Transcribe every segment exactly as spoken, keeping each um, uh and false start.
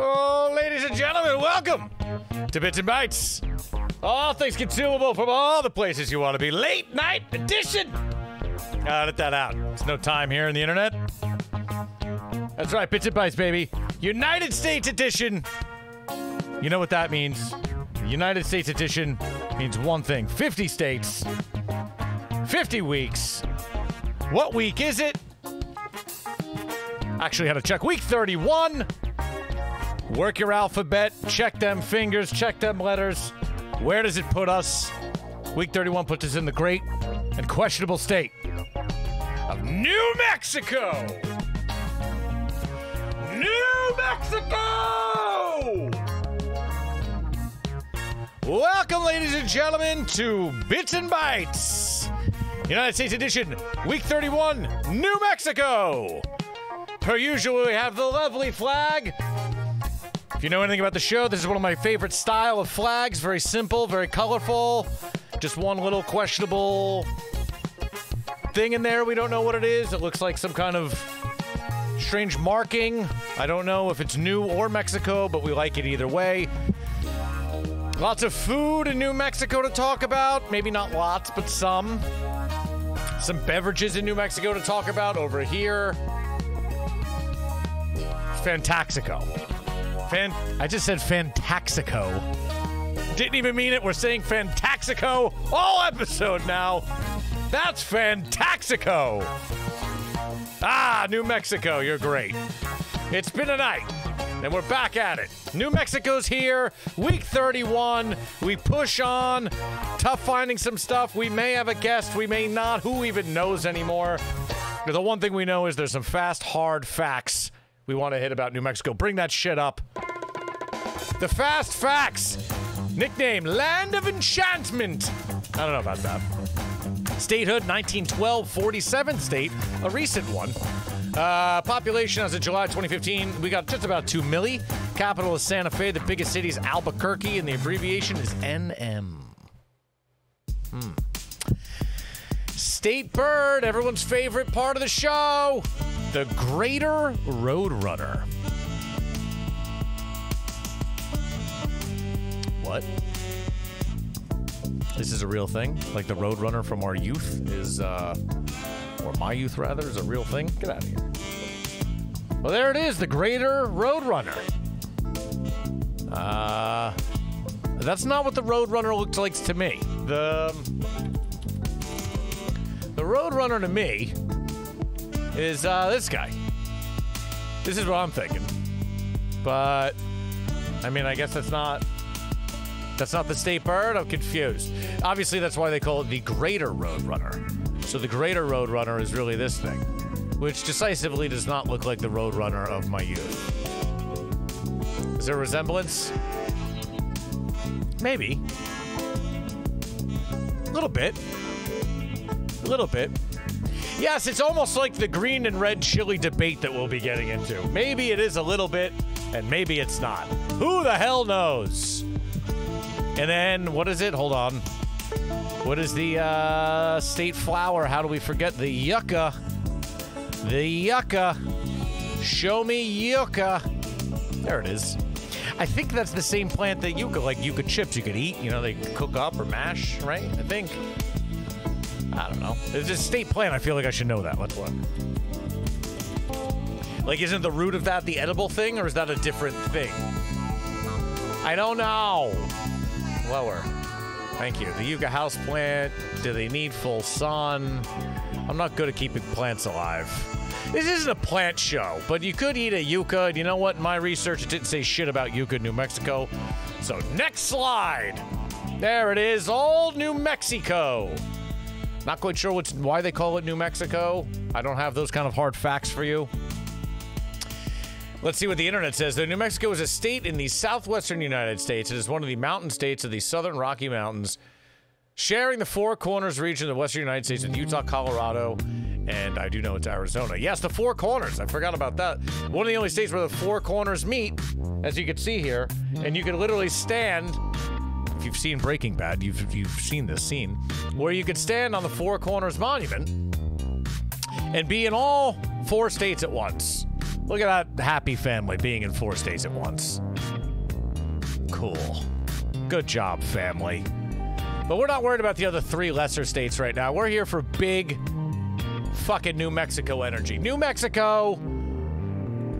Oh, ladies and gentlemen, welcome to Bits and Bites. All things consumable from all the places you want to be. Late night edition. Edit that out. There's no time here on the internet. That's right, Bits and Bites, baby. United States edition. You know what that means. The United States edition means one thing. fifty states. fifty weeks. What week is it? Actually had to check. Week thirty-one. Work your alphabet. Check them fingers. Check them letters. Where does it put us? Week thirty-one puts us in the great and questionable state of New Mexico. New Mexico! Welcome, ladies and gentlemen, to Bits and Bites. United States edition, week thirty-one, New Mexico. Per usual, we have the lovely flag. If you know anything about the show, this is one of my favorite style of flags. Very simple, very colorful. Just one little questionable thing in there. We don't know what it is. It looks like some kind of strange marking. I don't know if it's new or Mexico, but we like it either way. Lots of food in New Mexico to talk about. Maybe not lots, but some. Some beverages in New Mexico to talk about over here. Fantaxico. Fan- I just said Fantaxico. Didn't even mean it. We're saying Fantaxico all episode now. That's Fantaxico. Ah, New Mexico, you're great. It's been a night, and we're back at it. New Mexico's here, week thirty-one. We push on. Tough finding some stuff. We may have a guest. We may not. Who even knows anymore? But the one thing we know is there's some fast, hard facts we want to hit about New Mexico. Bring that shit up. The Fast Facts. Nickname, Land of Enchantment. I don't know about that. Statehood, nineteen twelve, forty-seventh state, a recent one. Uh, population as of July twenty fifteen, we got just about two milli. Capital is Santa Fe, the biggest city is Albuquerque, and the abbreviation is N M. Hmm. State bird, everyone's favorite part of the show. The Greater Roadrunner. What? This is a real thing? Like the Roadrunner from our youth is, uh, or my youth rather, is a real thing? Get out of here. Well, there it is, the Greater Roadrunner. Uh, that's not what the Roadrunner looks like to me. The, the Roadrunner to me is uh, this guy. This is what I'm thinking. But, I mean, I guess that's not, that's not the state bird. I'm confused. Obviously, that's why they call it the Greater Roadrunner. So the Greater Roadrunner is really this thing, which decisively does not look like the Roadrunner of my youth. Is there a resemblance? Maybe. A little bit. A little bit. Yes, it's almost like the green and red chili debate that we'll be getting into. Maybe it is a little bit, and maybe it's not. Who the hell knows? And then, what is it? Hold on. What is the uh, state flower? How do we forget? The yucca. The yucca. Show me yucca. There it is. I think that's the same plant that yucca, like yucca chips you could eat. You know, they cook up or mash, right? I think. I don't know. It's a state plant. I feel like I should know that. Let's look. Like, isn't the root of that the edible thing, or is that a different thing? I don't know. Lower. Thank you. The yucca house plant. Do they need full sun? I'm not good at keeping plants alive. This isn't a plant show, but you could eat a yucca. And you know what? In my research, it didn't say shit about yucca in New Mexico. So next slide. There it is. Old New Mexico. Not quite sure what's, why they call it New Mexico. I don't have those kind of hard facts for you. Let's see what the internet says. Though New Mexico is a state in the southwestern United States. It is one of the mountain states of the southern Rocky Mountains, sharing the Four Corners region of the western United States with Utah, Colorado, and I do know it's Arizona. Yes, the Four Corners. I forgot about that. One of the only states where the Four Corners meet, as you can see here, and you can literally stand. If you've seen Breaking Bad, you've, you've seen this scene, where you could stand on the Four Corners Monument and be in all four states at once. Look at that happy family being in four states at once. Cool. Good job, family. But we're not worried about the other three lesser states right now. We're here for big fucking New Mexico energy. New Mexico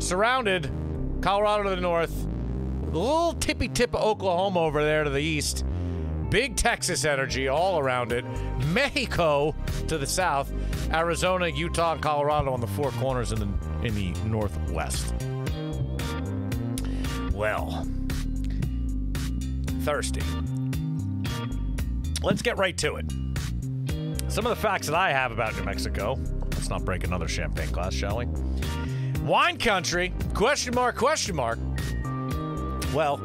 surrounded, Colorado to the north, a little tippy-tip of Oklahoma over there to the east, big Texas energy all around it, Mexico to the south, Arizona, Utah, and Colorado on the four corners in the, in the northwest. Well, thirsty. Let's get right to it. Some of the facts that I have about New Mexico. Let's not break another champagne glass, shall we? Wine country, question mark, question mark. Well,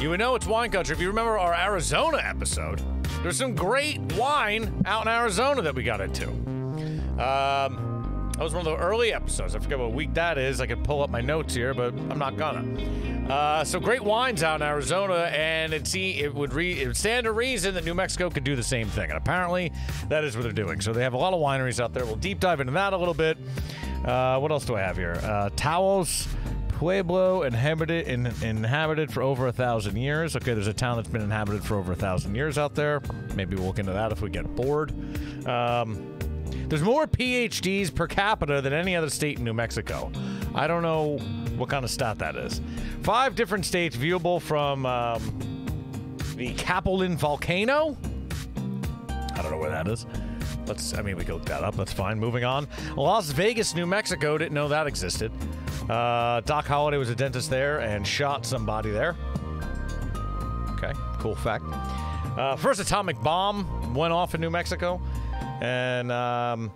you would know it's wine country if you remember our Arizona episode. There's some great wine out in Arizona that we got into. Um, that was one of the early episodes. I forget what week that is. I could pull up my notes here, but I'm not gonna. Uh, so great wines out in Arizona, and it'd see, it would re, it would stand to reason that New Mexico could do the same thing. And apparently, that is what they're doing. So they have a lot of wineries out there. We'll deep dive into that a little bit. Uh, what else do I have here? Uh, Taos Pueblo inhabited in, inhabited for over a thousand years. Okay, there's a town that's been inhabited for over a thousand years out there. Maybe we'll look into that if we get bored. Um, there's more P H Ds per capita than any other state in New Mexico. I don't know what kind of stat that is. Five different states viewable from um, the Capulin Volcano. I don't know where that is. Let's, I mean, we could look that up. That's fine. Moving on. Las Vegas, New Mexico. Didn't know that existed. Uh, Doc Holliday was a dentist there and shot somebody there. Okay, cool fact. Uh, first atomic bomb went off in New Mexico. And um,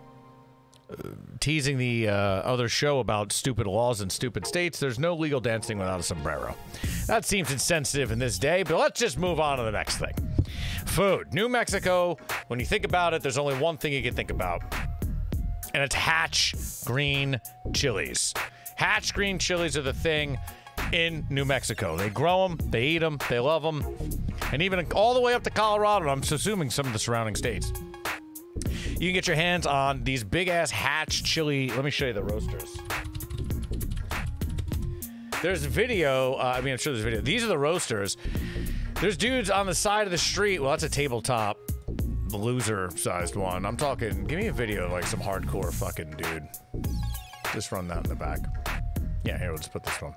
teasing the uh, other show about stupid laws in stupid states, there's no legal dancing without a sombrero. That seems insensitive in this day, but let's just move on to the next thing. Food. New Mexico, when you think about it, there's only one thing you can think about, and it's Hatch Green Chilies. Hatch Green Chilies are the thing in New Mexico. They grow them, they eat them, they love them, and even all the way up to Colorado, I'm assuming some of the surrounding states. You can get your hands on these big-ass Hatch chili. Let me show you the roasters. There's video. Uh, I mean, I'm sure there's video. These are the roasters. There's dudes on the side of the street. Well, that's a tabletop, loser-sized one. I'm talking, give me a video of, like, some hardcore fucking dude. Just run that in the back. Yeah, here, we'll just put this one.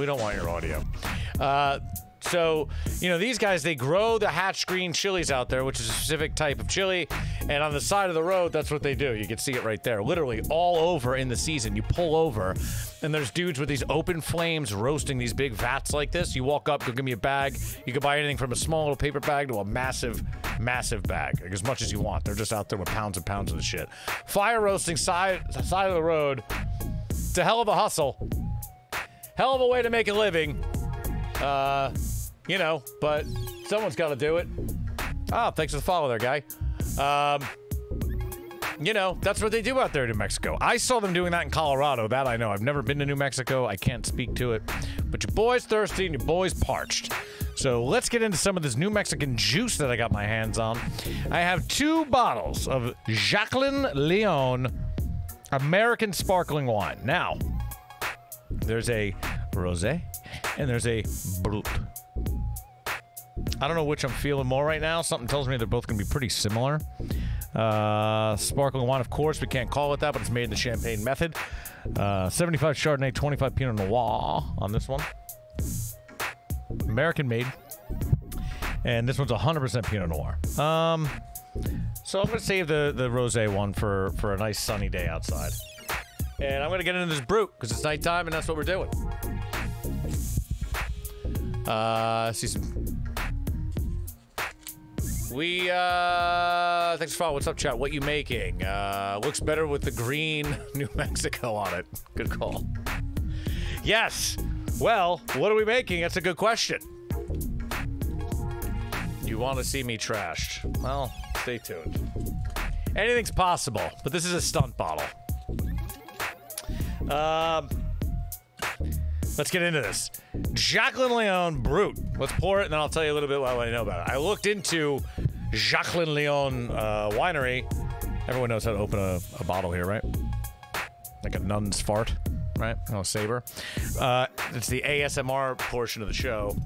We don't want your audio. Uh, so, you know, these guys, they grow the Hatch Green chilies out there, which is a specific type of chili. And on the side of the road, that's what they do. You can see it right there. Literally all over in the season. You pull over, and there's dudes with these open flames roasting these big vats like this. You walk up, go give me a bag. You can buy anything from a small little paper bag to a massive, massive bag. Like, as much as you want. They're just out there with pounds and pounds of the shit. Fire roasting side, side of the road. It's a hell of a hustle. Hell of a way to make a living. Uh, you know, but someone's got to do it. Oh, thanks for the follow there, guy. Um, you know, that's what they do out there in New Mexico. I saw them doing that in Colorado. That I know. I've never been to New Mexico. I can't speak to it. But your boy's thirsty and your boy's parched. So let's get into some of this New Mexican juice that I got my hands on. I have two bottles of Jacqueline Leon American sparkling wine. Now, there's a rosé and there's a brut. I don't know which I'm feeling more right now. Something tells me they're both going to be pretty similar. Uh, sparkling wine, of course. We can't call it that, but it's made in the champagne method. Uh, seventy-five Chardonnay, twenty-five Pinot Noir on this one. American-made. And this one's one hundred percent Pinot Noir. Um, so I'm going to save the, the rosé one for, for a nice sunny day outside. And I'm going to get into this brut because it's nighttime, and that's what we're doing. Uh, see some... We, uh, thanks for following. What's up, chat? What you making? Uh, looks better with the green New Mexico on it. Good call. Yes. Well, what are we making? That's a good question. You want to see me trashed? Well, stay tuned. Anything's possible, but this is a stunt bottle. Um, uh, let's get into this. Jacqueline Leon Brut. Let's pour it, and then I'll tell you a little bit what I know about it. I looked into Jacqueline Leon uh, Winery. Everyone knows how to open a, a bottle here, right? like a nun's fart, right? I'll save her. Uh, it's the A S M R portion of the show.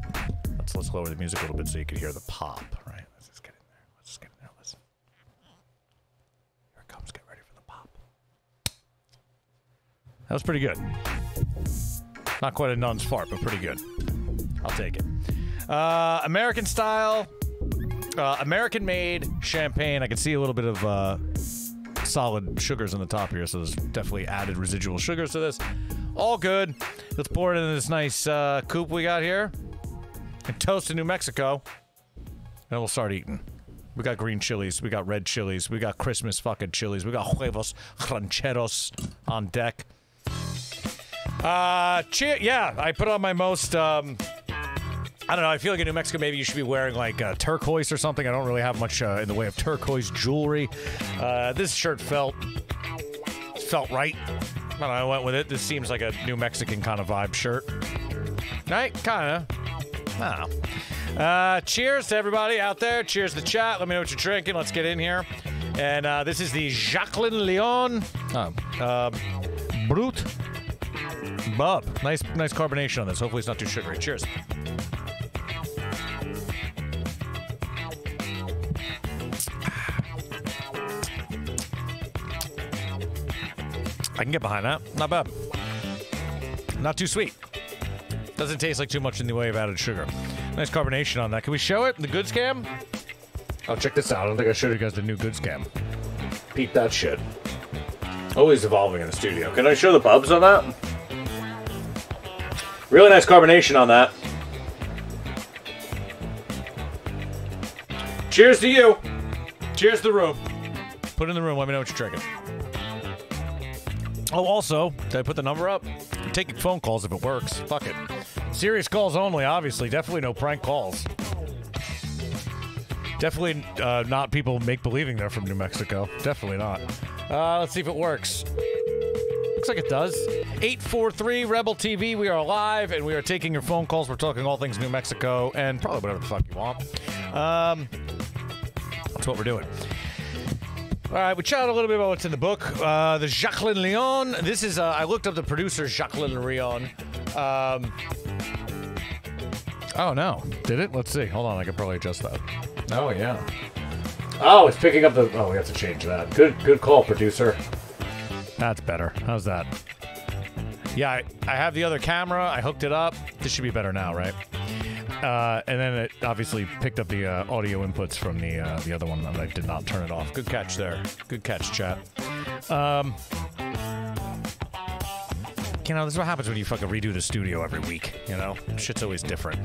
Let's let's lower the music a little bit so you can hear the pop, right? Let's just get in there. Let's just get in there. Listen. Here it comes. Get ready for the pop. That was pretty good. Not quite a nun's fart, but pretty good. I'll take it. Uh, American style, uh, American made champagne. I can see a little bit of uh, solid sugars on the top here, so there's definitely added residual sugars to this. All good. Let's pour it into this nice uh, coupe we got here. And toast to New Mexico. And we'll start eating. We got green chilies. We got red chilies. We got Christmas fucking chilies. We got huevos rancheros on deck. Uh, cheer, yeah, I put on my most, um, I don't know, I feel like in New Mexico maybe you should be wearing, like, uh, turquoise or something. I don't really have much uh, in the way of turquoise jewelry. Uh, this shirt felt, felt right. I don't know, I went with it. This seems like a New Mexican kind of vibe shirt. Right? Kind of. I don't know. Uh, cheers to everybody out there. Cheers to the chat. Let me know what you're drinking. Let's get in here. And, uh, this is the Jacqueline Leon, uh, uh, Brut. Bub. Nice nice carbonation on this. Hopefully it's not too sugary. Cheers. I can get behind that. Not bad. Not too sweet. Doesn't taste like too much in the way of added sugar. Nice carbonation on that. Can we show it? The goods cam? Oh, check this out. I don't think I showed you guys the new goods cam. Peep that shit. Always evolving in the studio. Can I show the pubs on that? Really nice carbonation on that. Cheers to you. Cheers to the room. Put it in the room. Let me know what you're drinking. Oh, also, did I put the number up? I'm taking phone calls if it works. Fuck it. Serious calls only, obviously. Definitely no prank calls. Definitely uh, not people make-believing they're from New Mexico. Definitely not. Uh, let's see if it works. Looks like it does. eight four three Rebel T V. We are live and we are taking your phone calls. We're talking all things New Mexico and probably whatever the fuck you want. Um, that's what we're doing. All right, we chatted a little bit about what's in the book. Uh, the Jacqueline Leon. This is, uh, I looked up the producer, Jacqueline Leon. Um, oh, no. Did it? Let's see. Hold on. I could probably adjust that. Oh, yeah. Oh, it's picking up the. Oh, we have to change that. Good, good call, producer. That's better. How's that? Yeah, I, I have the other camera. I hooked it up. This should be better now, right? Uh, and then it obviously picked up the uh, audio inputs from the uh, the other one, and I did not turn it off. Good catch there. Good catch, chat. Um, you know, this is what happens when you fucking redo the studio every week. You know, shit's always different.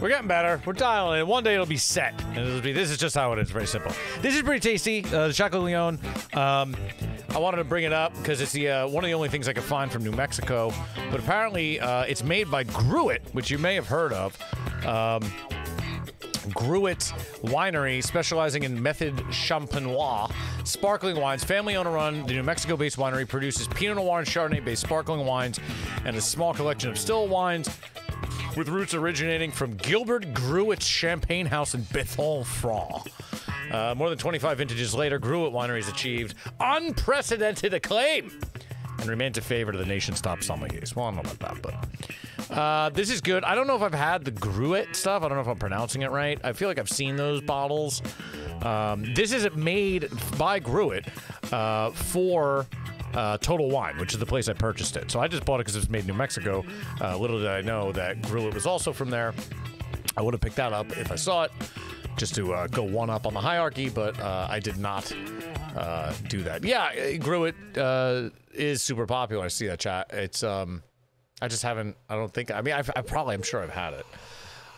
We're getting better. We're dialing in. One day it'll be set. And it'll be, this is just how it is. Very simple. This is pretty tasty. Uh, the Chocolate Leon. Um, I wanted to bring it up because it's the uh, one of the only things I could find from New Mexico. But apparently uh, it's made by Gruet, which you may have heard of. Um, Gruet Winery, specializing in method champenois, sparkling wines. Family-owned and run, the New Mexico-based winery produces Pinot Noir and Chardonnay-based sparkling wines and a small collection of still wines, with roots originating from Gilbert Gruet's Champagne House in Bethune-Franc. Uh, more than twenty-five vintages later, Gruet Wineries achieved unprecedented acclaim and remains a favorite of the nation's top sommeliers. Well, I don't know about that, but uh, this is good. I don't know if I've had the Gruet stuff. I don't know if I'm pronouncing it right. I feel like I've seen those bottles. Um, this is made by Gruet uh, for... Uh, Total Wine, which is the place I purchased it. So I just bought it because it was made in New Mexico. Uh, little did I know that Gruet was also from there. I would have picked that up if I saw it, just to uh, go one up on the hierarchy, but uh, I did not uh, do that. Yeah, Gruet uh, is super popular. I see that, chat. It's, um, I just haven't, I don't think, I mean, I've, I probably, I'm sure I've had it.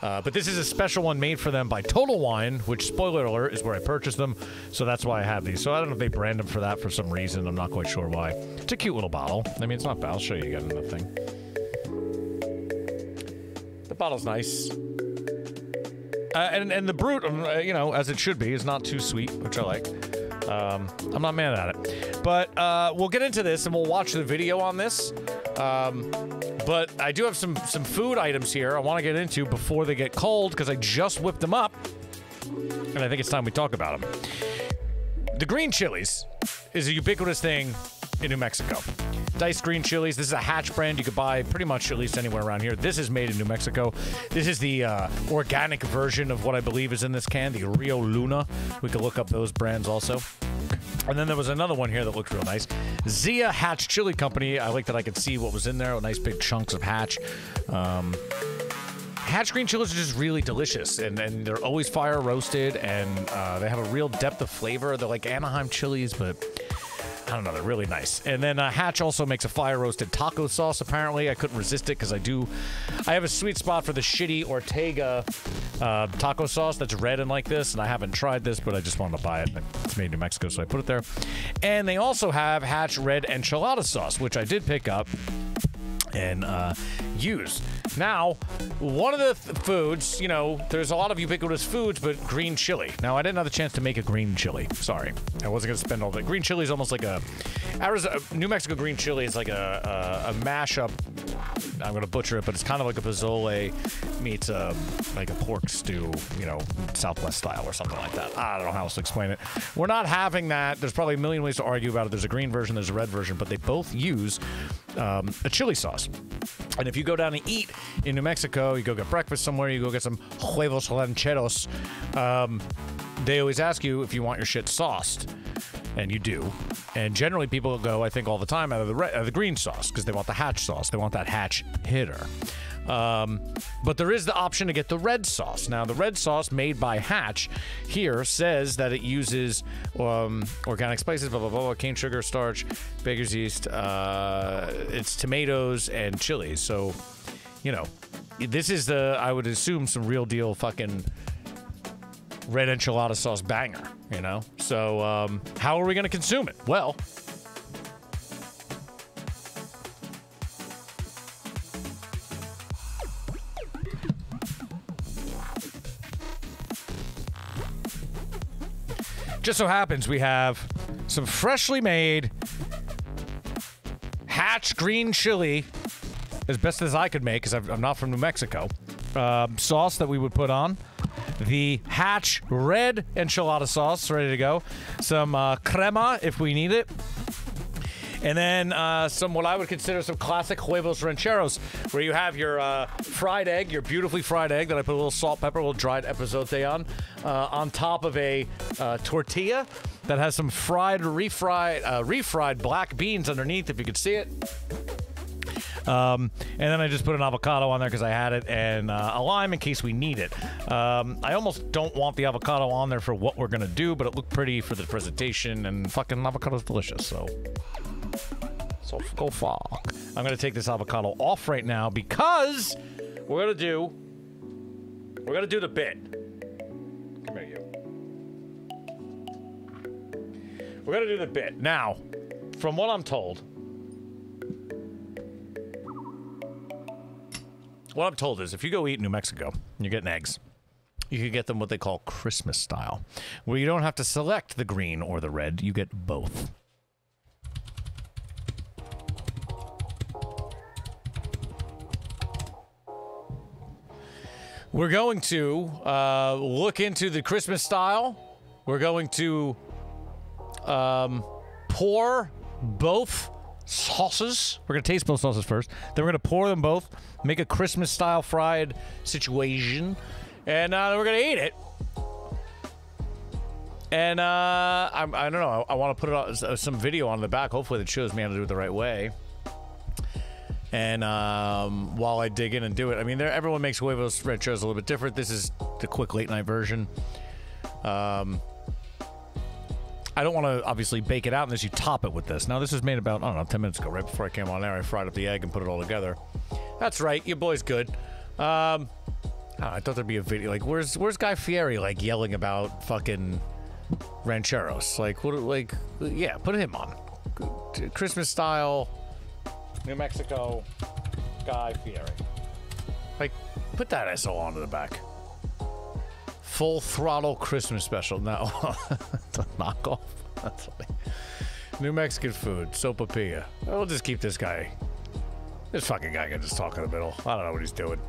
Uh, but this is a special one made for them by Total Wine, which, spoiler alert, is where I purchased them. So that's why I have these. So I don't know if they brand them for that for some reason. I'm not quite sure why. It's a cute little bottle. I mean, it's not bad. I'll show you again the thing. The bottle's nice. Uh, and, and the Brut, uh, you know, as it should be, is not too sweet, which I like. Um, I'm not mad at it. But uh, we'll get into this, and we'll watch the video on this. Um, but I do have some, some food items here I want to get into before they get cold, because I just whipped them up, and I think it's time we talk about them. The green chilies is a ubiquitous thing in New Mexico. Diced green chilies. This is a Hatch brand. You could buy pretty much at least anywhere around here. This is made in New Mexico. This is the uh, organic version of what I believe is in this can, the Rio Luna. We could look up those brands also. And then there was another one here that looked real nice. Zia Hatch Chili Company. I like that I could see what was in there. Nice big chunks of Hatch. Um, Hatch green chilies are just really delicious, and, and they're always fire roasted, and uh, they have a real depth of flavor. They're like Anaheim chilies, but I don't know. They're really nice. And then uh, Hatch also makes a fire-roasted taco sauce, apparently. I couldn't resist it because I do. I have a sweet spot for the shitty Ortega uh, taco sauce that's red and like this, and I haven't tried this, but I just wanted to buy it. It's made in New Mexico, so I put it there. And they also have Hatch red enchilada sauce, which I did pick up and uh, use. Now, one of the th foods, you know, there's a lot of ubiquitous foods, but green chili. Now, I didn't have the chance to make a green chili. Sorry. I wasn't going to spend all that. Green chili is almost like a... Arizona, New Mexico green chili is like a, a, a mashup. I'm going to butcher it, but it's kind of like a pozole meets a, like a pork stew, you know, Southwest style or something like that. I don't know how else to explain it. We're not having that. There's probably a million ways to argue about it. There's a green version, there's a red version, but they both use um, a chili sauce. And if you go down and eat in New Mexico, you go get breakfast somewhere, you go get some huevos rancheros, um, they always ask you if you want your shit sauced. And you do. And generally people go, I think all the time, out of the, re out of the green sauce because they want the Hatch sauce. They want that Hatch hitter. Um, but there is the option to get the red sauce. Now, the red sauce made by Hatch here says that it uses um, organic spices, blah, blah, blah, cane sugar, starch, baker's yeast, uh, it's tomatoes and chilies. So, you know, this is the, I would assume, some real deal fucking red enchilada sauce banger, you know? So, um, how are we going to consume it? Well, just so happens we have some freshly made Hatch green chili, as best as I could make, because I'm not from New Mexico, uh, sauce that we would put on. The Hatch red enchilada sauce, ready to go. Some uh, crema if we need it. And then uh, some, what I would consider some classic huevos rancheros, where you have your uh, fried egg, your beautifully fried egg that I put a little salt, pepper, a little dried epazote on, uh, on top of a uh, tortilla that has some fried, refried, uh, refried black beans underneath, if you could see it. Um, and then I just put an avocado on there because I had it, and uh, a lime in case we need it. Um, I almost don't want the avocado on there for what we're going to do, but it looked pretty for the presentation, and fucking avocado's delicious, so... So go fall. I'm going to take this avocado off right now because we're going to do... We're going to do the bit. Come here, you. We're going to do the bit. Now, from what I'm told... What I'm told is, if you go eat in New Mexico, and you're getting eggs, you can get them what they call Christmas style, where you don't have to select the green or the red, you get both. We're going to uh, look into the Christmas style. We're going to um, pour both sauces. We're going to taste both sauces first. Then we're going to pour them both, make a Christmas-style fried situation, and uh, we're going to eat it. And uh, I, I don't know. I, I want to put it on, uh, some video on the back. Hopefully that shows me how to do it the right way. And um, while I dig in and do it, I mean, everyone makes huevos rancheros a little bit different. This is the quick late-night version. Um... I don't want to obviously bake it out unless you top it with this. Now, this was made about, I don't know, ten minutes ago, right before I came on there. I fried up the egg and put it all together. That's right. Your boy's good. Um, I thought there'd be a video. Like, where's where's Guy Fieri, like, yelling about fucking rancheros? Like, what? Like, yeah, put him on. Christmas style, New Mexico, Guy Fieri. Like, put that asshole onto the back. Full throttle Christmas special. No, it's a knockoff. That's funny. New Mexican food, sopapilla. We'll just keep this guy. This fucking guy can just talk in the middle. I don't know what he's doing.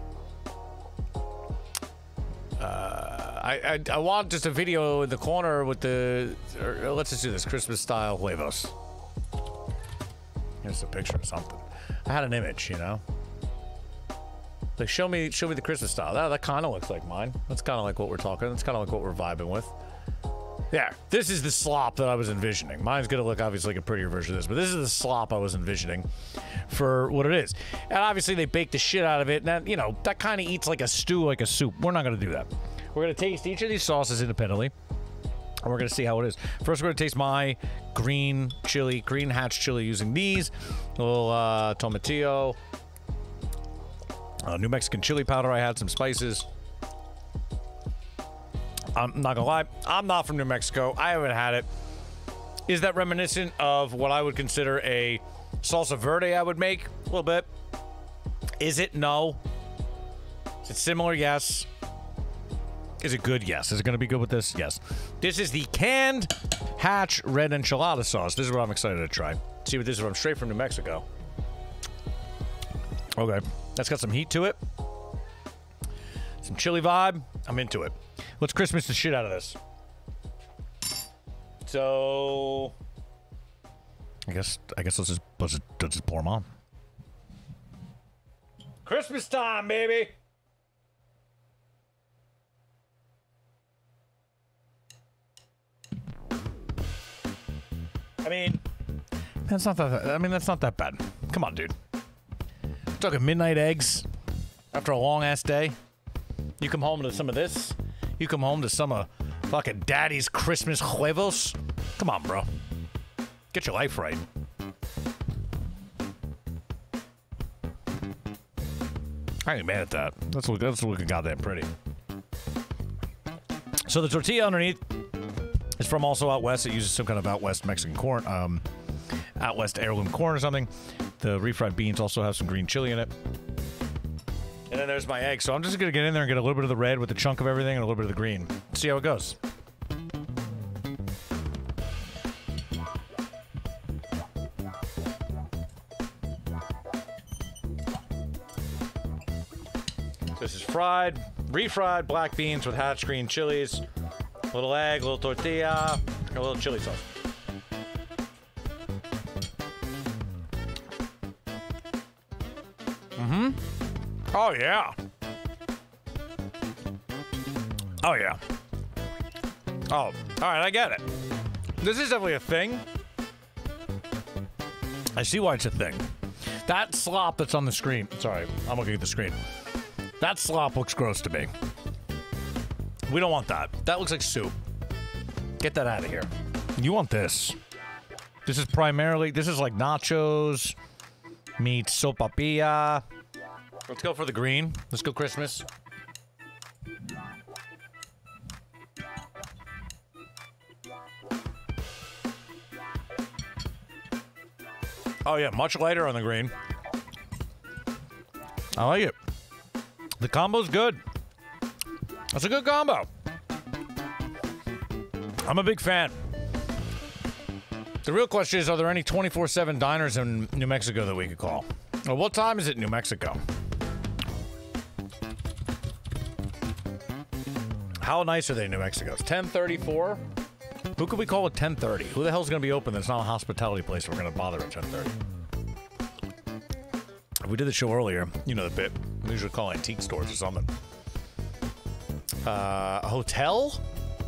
Uh, I, I I want just a video in the corner with the. Or, let's just do this Christmas style huevos. It's a picture of something. I had an image, you know. Like, show me, show me the Christmas style. That, that kind of looks like mine. That's kind of like what we're talking. That's kind of like what we're vibing with. Yeah, this is the slop that I was envisioning. Mine's going to look obviously like a prettier version of this, but this is the slop I was envisioning for what it is. And obviously they bake the shit out of it, and that, you know, that kind of eats like a stew, like a soup. We're not going to do that. We're going to taste each of these sauces independently, and we're going to see how it is. First, we're going to taste my green chili, green Hatch chili, using these. A little uh, tomatillo, uh, New Mexican chili powder. I had some spices. I'm not gonna lie, I'm not from New Mexico. I haven't had it. Is that reminiscent of what I would consider a salsa verde I would make? A little bit. Is it? No. Is it similar? Yes. Is it good? Yes. Is it gonna be good with this? Yes. This is the canned Hatch red enchilada sauce. This is what I'm excited to try. See what this is. I'm straight from New Mexico. Okay. That's got some heat to it. Some chili vibe. I'm into it. Let's Christmas the shit out of this. So, I guess I guess let's just let's just, let's just pour them on. Christmas time, baby. I mean, that's not that. I mean, that's not that bad. Come on, dude. We're talking midnight eggs after a long ass day. You come home to some of this. You come home to some of uh, fucking daddy's Christmas huevos. Come on, bro. Get your life right. I ain't mad at that. That's, that's looking goddamn pretty. So the tortilla underneath is from also out west. It uses some kind of out west Mexican corn, um, out west heirloom corn or something. The refried beans also have some green chili in it. And then there's my egg. So I'm just going to get in there and get a little bit of the red with a chunk of everything and a little bit of the green. See how it goes. This is fried, refried black beans with Hatch green chilies. Little egg, little tortilla, and a little chili sauce. Mm-hmm. Oh, yeah. Oh, yeah. Oh, all right, I get it. This is definitely a thing. I see why it's a thing. That slop that's on the screen. Sorry, I'm looking at the screen. That slop looks gross to me. We don't want that. That looks like soup. Get that out of here. You want this. This is primarily, this is like nachos, meat, sopapilla. Let's go for the green. Let's go Christmas. Oh, yeah. Much lighter on the green. I like it. The combo's good. That's a good combo. I'm a big fan. The real question is, are there any twenty-four seven diners in New Mexico that we could call? Well, what time is it in New Mexico? How nice are they in New Mexico? It's ten thirty-four. Who could we call at ten thirty? Who the hell's going to be open that's not a hospitality place we're going to bother at ten thirty? If we did the show earlier, you know the bit. We usually call antique stores or something. Uh, hotel?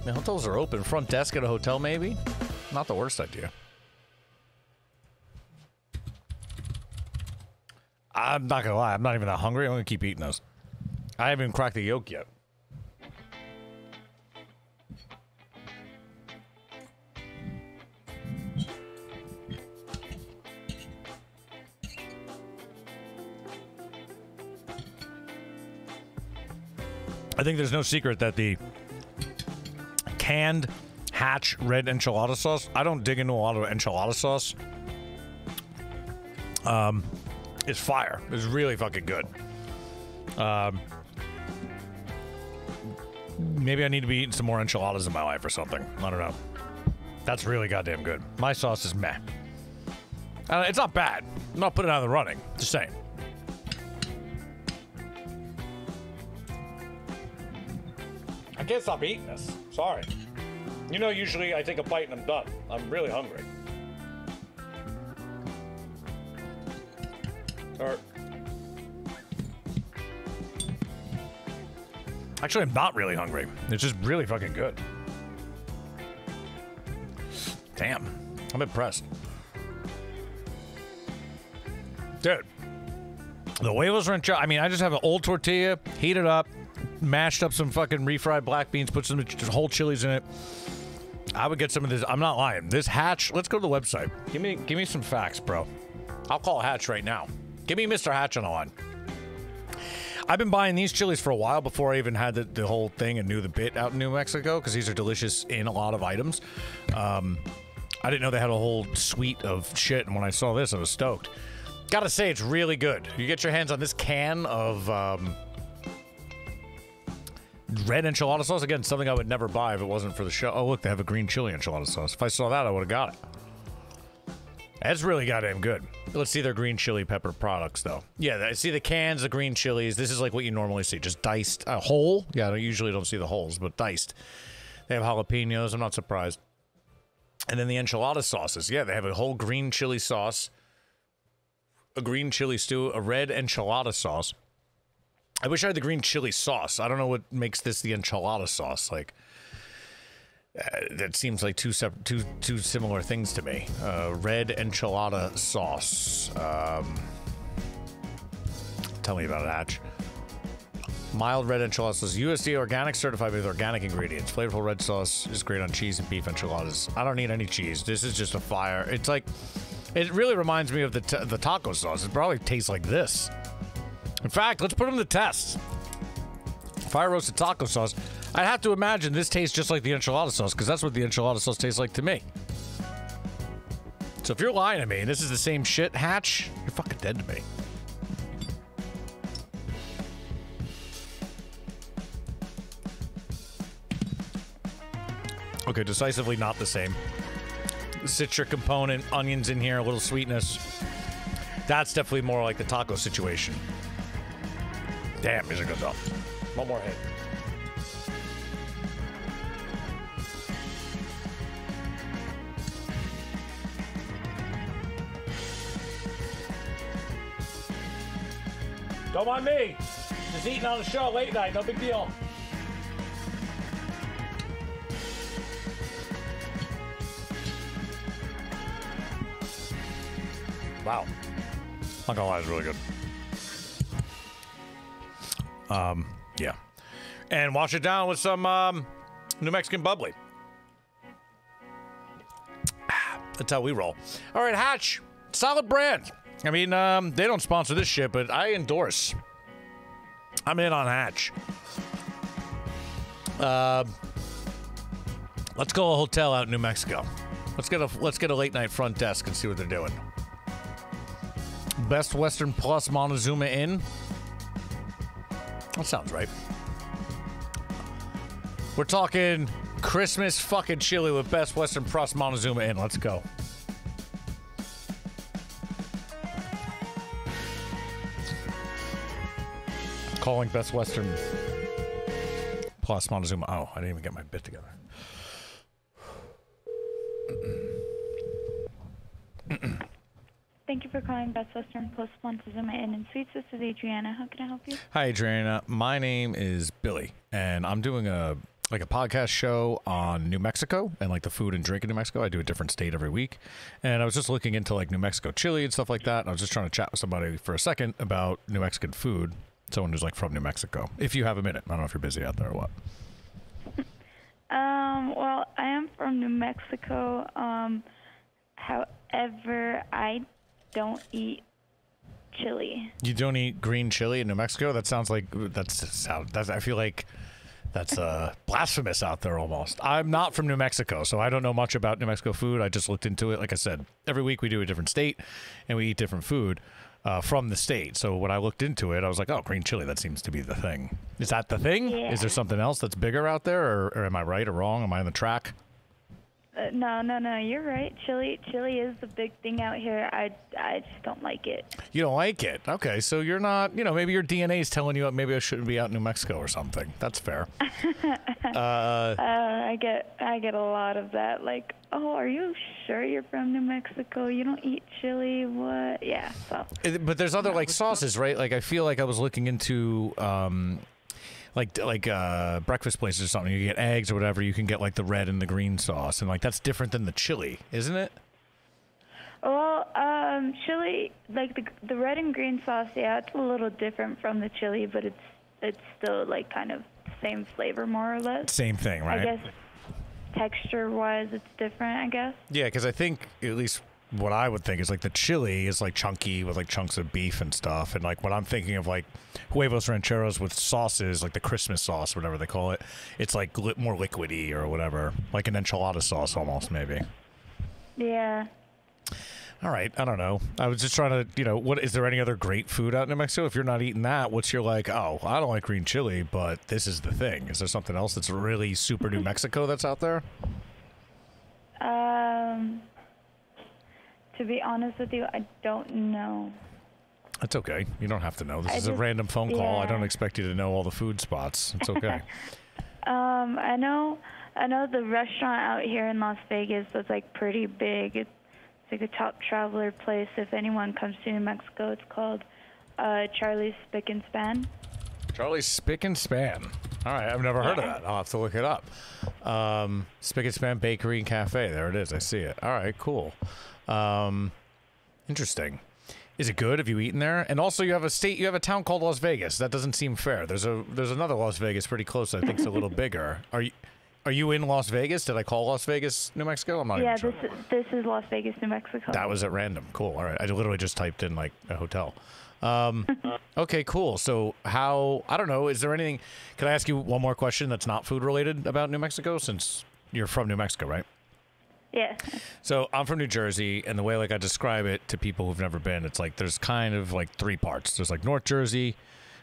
The hotels are open. Front desk at a hotel, maybe? Not the worst idea. I'm not going to lie. I'm not even that hungry. I'm going to keep eating those. I haven't even cracked the yolk yet. I think there's no secret that the canned Hatch red enchilada sauce, I don't dig into a lot of enchilada sauce. Um, it's fire. It's really fucking good. Um, maybe I need to be eating some more enchiladas in my life or something. I don't know. That's really goddamn good. My sauce is meh. Uh, it's not bad. I'm not putting it out of the running. Just saying. I can't stop eating this. Sorry. You know, usually I take a bite and I'm done. I'm really hungry. Start. Actually, I'm not really hungry. It's just really fucking good. Damn. I'm impressed. Dude. The huevos rancheros. I mean, I just have an old tortilla, heat it up, mashed up some fucking refried black beans, put some whole chilies in it. I would get some of this. I'm not lying. This Hatch. Let's go to the website. Give me, give me some facts, bro. I'll call Hatch right now. Give me Mister Hatch on the line. I've been buying these chilies for a while before I even had the, the whole thing and knew the bit out in New Mexico, because these are delicious in a lot of items. Um, I didn't know they had a whole suite of shit, and when I saw this, I was stoked. Gotta say, it's really good. You get your hands on this can of um, red enchilada sauce. Again, something I would never buy if it wasn't for the show. Oh, look, they have a green chili enchilada sauce. If I saw that, I would have got it. That's really goddamn good. Let's see their green chili pepper products, though. Yeah, see the cans, the green chilies. This is like what you normally see, just diced. A uh, whole? Yeah, I usually don't see the holes, but diced. They have jalapenos. I'm not surprised. And then the enchilada sauces. Yeah, they have a whole green chili sauce, a green chili stew, a red enchilada sauce. I wish I had the green chili sauce. I don't know what makes this the enchilada sauce. Like... Uh, that seems like two separate, two two similar things to me. Uh, red enchilada sauce. Um, tell me about it, Hatch. Mild red enchilada sauce. U S D A organic, certified with organic ingredients. Flavorful red sauce is great on cheese and beef enchiladas. I don't need any cheese. This is just a fire. It's like, it really reminds me of the t the taco sauce. It probably tastes like this. In fact, let's put them to the test. Fire roasted taco sauce. I'd have to imagine this tastes just like the enchilada sauce, because that's what the enchilada sauce tastes like to me. So if you're lying to me and this is the same shit, Hatch, you're fucking dead to me. Okay, decisively not the same. Citric component, onions in here, a little sweetness. That's definitely more like the taco situation. Damn, these are good though. One more hit. Don't mind me. Just eating on the show late night. No big deal. Wow. Not gonna lie, it's really good. Um, yeah. And wash it down with some um, New Mexican bubbly. That's how we roll. All right, Hatch. Solid brand. I mean, um, they don't sponsor this shit, but I endorse. I'm in on Hatch. Uh, let's go to a hotel out in New Mexico. Let's get a let's get a late night front desk and see what they're doing. Best Western Plus Montezuma Inn. That sounds right. We're talking Christmas fucking chili with Best Western Plus Montezuma Inn. Let's go. Calling Best Western Plus Montezuma. Oh, I didn't even get my bit together. Thank you for calling Best Western Plus Montezuma Inn and Suites. This is Adriana. How can I help you? Hi, Adriana. My name is Billy, and I'm doing a like a podcast show on New Mexico and like the food and drink in New Mexico. I do a different state every week, and I was just looking into like New Mexico chili and stuff like that. And I was just trying to chat with somebody for a second about New Mexican food. Someone who's like from New Mexico. If you have a minute. I don't know if you're busy out there or what. Um, well, I am from New Mexico. Um, however, I don't eat chili. You don't eat green chili in New Mexico? That sounds like that's, that's I feel like that's uh, blasphemous out there almost. I'm not from New Mexico, so I don't know much about New Mexico food. I just looked into it. Like I said, every week we do a different state and we eat different food. Uh, from the state. So when I looked into it, I was like, oh, green chili, that seems to be the thing. Is that the thing? Yeah. Is there something else that's bigger out there, or, or am I right or wrong? Am I on the track? Uh, no, no, no. You're right. Chili, chili is the big thing out here. I, I just don't like it. You don't like it. Okay, so you're not. You know, maybe your D N A is telling you maybe I shouldn't be out in New Mexico or something. That's fair. uh, uh, I get, I get a lot of that. Like, oh, are you sure you're from New Mexico? You don't eat chili? What? Yeah. So. But there's other like sauces, right? Like I feel like I was looking into. Um, Like like uh, breakfast places or something, you get eggs or whatever. You can get like the red and the green sauce, and like that's different than the chili, isn't it? Well, um, chili like the the red and green sauce, yeah, it's a little different from the chili, but it's it's still like kind of same flavor more or less. Same thing, right? I guess texture wise, it's different. I guess. Yeah, because I think at least. What I would think is like the chili is like chunky with like chunks of beef and stuff, and like what I'm thinking of like huevos rancheros with sauces like the Christmas sauce, whatever they call it. It's like li more liquidy or whatever, like an enchilada sauce almost maybe. Yeah. All right, I don't know. I was just trying to, you know, what is there any other great food out in New Mexico? If you're not eating that, what's your like? Oh, I don't like green chili, but this is the thing. Is there something else that's really super New Mexico that's out there? Um. To be honest with you, I don't know. That's okay. You don't have to know. This I is just, a random phone call. Yeah. I don't expect you to know all the food spots. It's okay. um, I know I know the restaurant out here in Las Vegas that's like pretty big. It's, it's like a top traveler place. If anyone comes to New Mexico, it's called uh, Charlie's Spick and Span. Charlie's Spick and Span. All right. I've never heard yeah. of that. I'll have to look it up. Um, Spick and Span Bakery and Cafe. There it is. I see it. All right. Cool. Um, interesting. Is it good? Have you eaten there? And also, you have a state, you have a town called Las Vegas. That doesn't seem fair. There's a there's another Las Vegas pretty close. I think it's a little bigger. Are you are you in Las Vegas? Did I call Las Vegas, New Mexico? I'm not yeah, even sure. Yeah, this this is Las Vegas, New Mexico. That was at random. Cool. All right, I literally just typed in like a hotel. Um, okay, cool. So how I don't know. Is there anything? Can I ask you one more question that's not food related about New Mexico? Since you're from New Mexico, right? Yeah. So I'm from New Jersey, and the way like I describe it to people who've never been, it's like there's kind of like three parts. There's like North Jersey,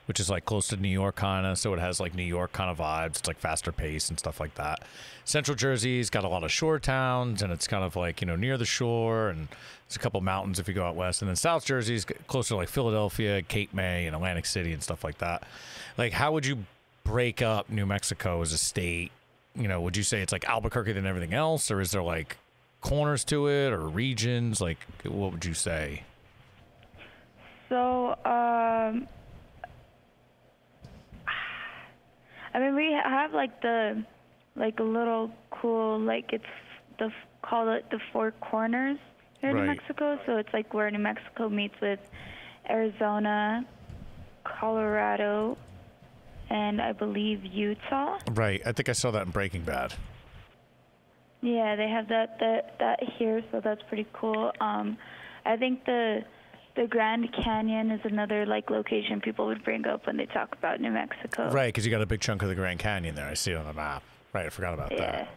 which is like close to New York kind of, so it has like New York kind of vibes. It's like faster pace and stuff like that. Central Jersey's got a lot of shore towns, and it's kind of like, you know, near the shore, and there's a couple mountains if you go out west. And then South Jersey's closer to like Philadelphia, Cape May, and Atlantic City and stuff like that. Like, how would you break up New Mexico as a state? You know, would you say it's like Albuquerque than everything else, or is there like corners to it or regions? Like, what would you say? So, um, I mean, we have like the, like a little cool, like it's the, call it the Four Corners here in right. New Mexico. So it's like where New Mexico meets with Arizona, Colorado, and I believe Utah. Right. I think I saw that in Breaking Bad. Yeah, they have that that, that here, so that's pretty cool. Um, I think the the Grand Canyon is another like location people would bring up when they talk about New Mexico. Right, because you got a big chunk of the Grand Canyon there. I see it on the map. Right, I forgot about yeah. that.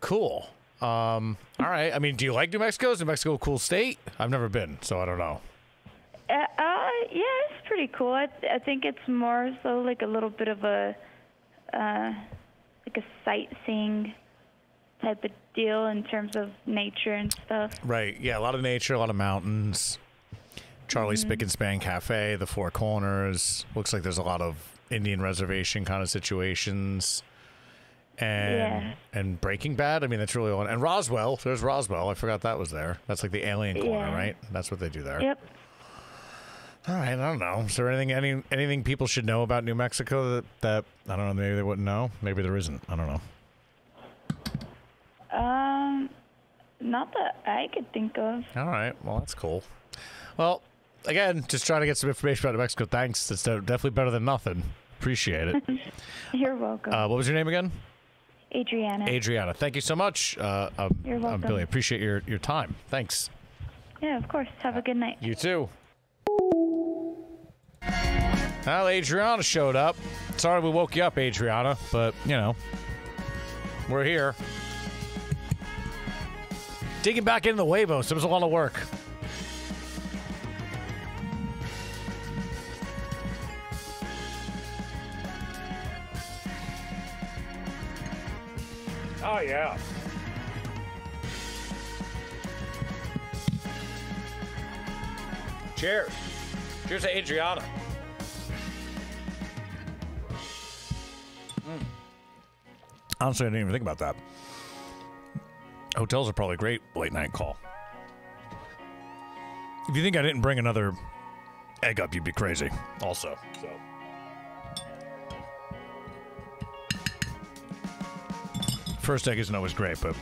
Cool. Um, all right. I mean, do you like New Mexico? Is New Mexico a cool state? I've never been, so I don't know. Uh, uh, yeah, it's pretty cool. I, th I think it's more so like a little bit of a uh, like a sightseeing type of deal in terms of nature and stuff. Right. Yeah, a lot of nature, a lot of mountains. Charlie's mm-hmm. Spick and Span Cafe, the Four Corners. Looks like there's a lot of Indian reservation kind of situations. And yeah. and Breaking Bad. I mean, that's really on. And Roswell. There's Roswell. I forgot that was there. That's like the alien corner, yeah. right? That's what they do there. Yep. All right, I don't know. Is there anything any anything people should know about New Mexico that, that I don't know, maybe they wouldn't know? Maybe there isn't. I don't know. Um, not that I could think of. All right, well, that's cool. Well, again, just trying to get some information about New Mexico. Thanks. It's definitely better than nothing. Appreciate it. You're welcome. Uh, what was your name again? Adriana. Adriana. Thank you so much. Uh, um, You're welcome. Um, Billy, appreciate your, your time. Thanks. Yeah, of course. Have uh, a good night. You too. Well, Adriana showed up. Sorry we woke you up, Adriana, but, you know, we're here. Digging back into the Huevos. It was a lot of work. Oh, yeah. Cheers. Cheers to Adriana. Mm. Honestly, I didn't even think about that. Hotels are probably a great late night call. If you think I didn't bring another egg up, you'd be crazy. Also, so. First egg isn't always great, but,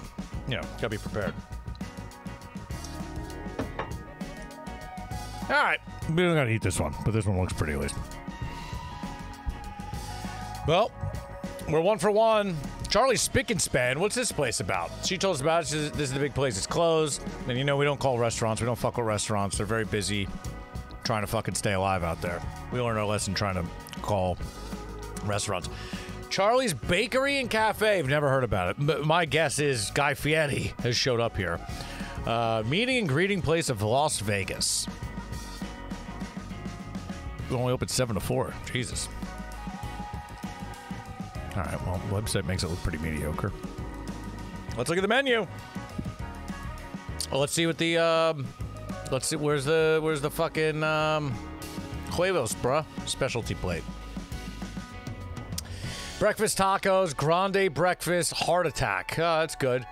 you know, gotta be prepared. All right. We don't gotta eat this one, but this one looks pretty at least. Well, we're one for one. Charlie's Spick and Span. What's this place about? She told us about it. She says, this is the big place. It's closed. And you know, we don't call restaurants. We don't fuck with restaurants. They're very busy trying to fucking stay alive out there. We learned our lesson trying to call restaurants. Charlie's Bakery and Cafe. I've never heard about it. But my guess is Guy Fieri has showed up here. Uh, meeting and greeting place of Las Vegas. We only open seven to four. Jesus. All right, well, the website makes it look pretty mediocre. Let's look at the menu. Well, let's see what the, um, let's see, where's the, where's the fucking, um, Huevos, bruh, specialty plate. Breakfast tacos, grande breakfast, heart attack. Oh, that's good.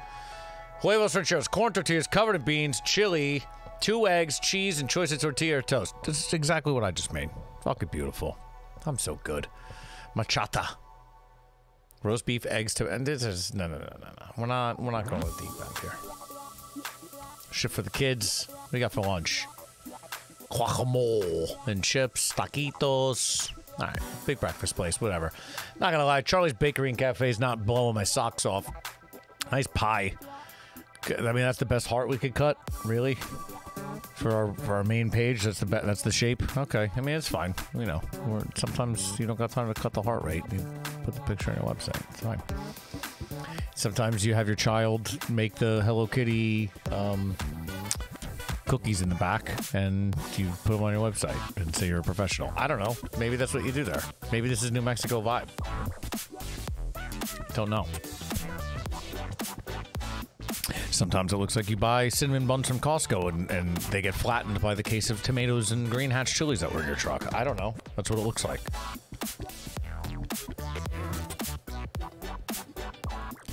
Huevos rancheros, corn tortillas covered in beans, chili, two eggs, cheese, and choice of tortilla or toast. This is exactly what I just made. Fucking beautiful. I'm so good. Machata. Roast beef, eggs, to and this is no, no, no, no, no. We're not, we're not going with deep back here. Shit for the kids. What do you got for lunch? Guacamole and chips, taquitos. All right, big breakfast place, whatever. Not gonna lie, Charlie's Bakery and Cafe is not blowing my socks off. Nice pie. I mean, that's the best heart we could cut, really. For our for our main page, that's the be that's the shape. Okay, I mean it's fine. You know, we're, sometimes you don't got time to cut the heart rate. You put the picture on your website. It's fine. Sometimes you have your child make the Hello Kitty um, cookies in the back, and you put them on your website and say you're a professional. I don't know. Maybe that's what you do there. Maybe this is New Mexico vibe. Don't know. Sometimes it looks like you buy cinnamon buns from Costco and, and they get flattened by the case of tomatoes and green hatch chilies that were in your truck. I don't know. That's what it looks like.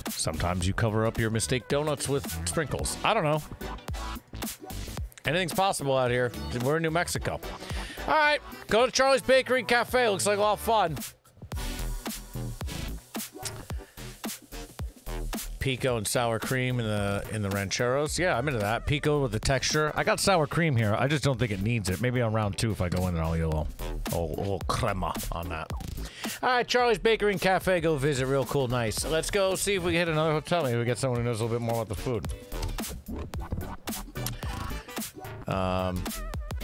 Sometimes you cover up your mistake donuts with sprinkles. I don't know. Anything's possible out here. We're in New Mexico. All right. Go to Charlie's Bakery and Cafe. Looks like a lot of fun. Pico and sour cream in the in the rancheros. Yeah, I'm into that. Pico with the texture. I got sour cream here. I just don't think it needs it. Maybe on round two if I go in there, I'll eat a little, a little crema on that. All right, Charlie's Bakery and Cafe. Go visit. Real cool, nice. Let's go see if we hit another hotel. Maybe we get someone who knows a little bit more about the food. Um,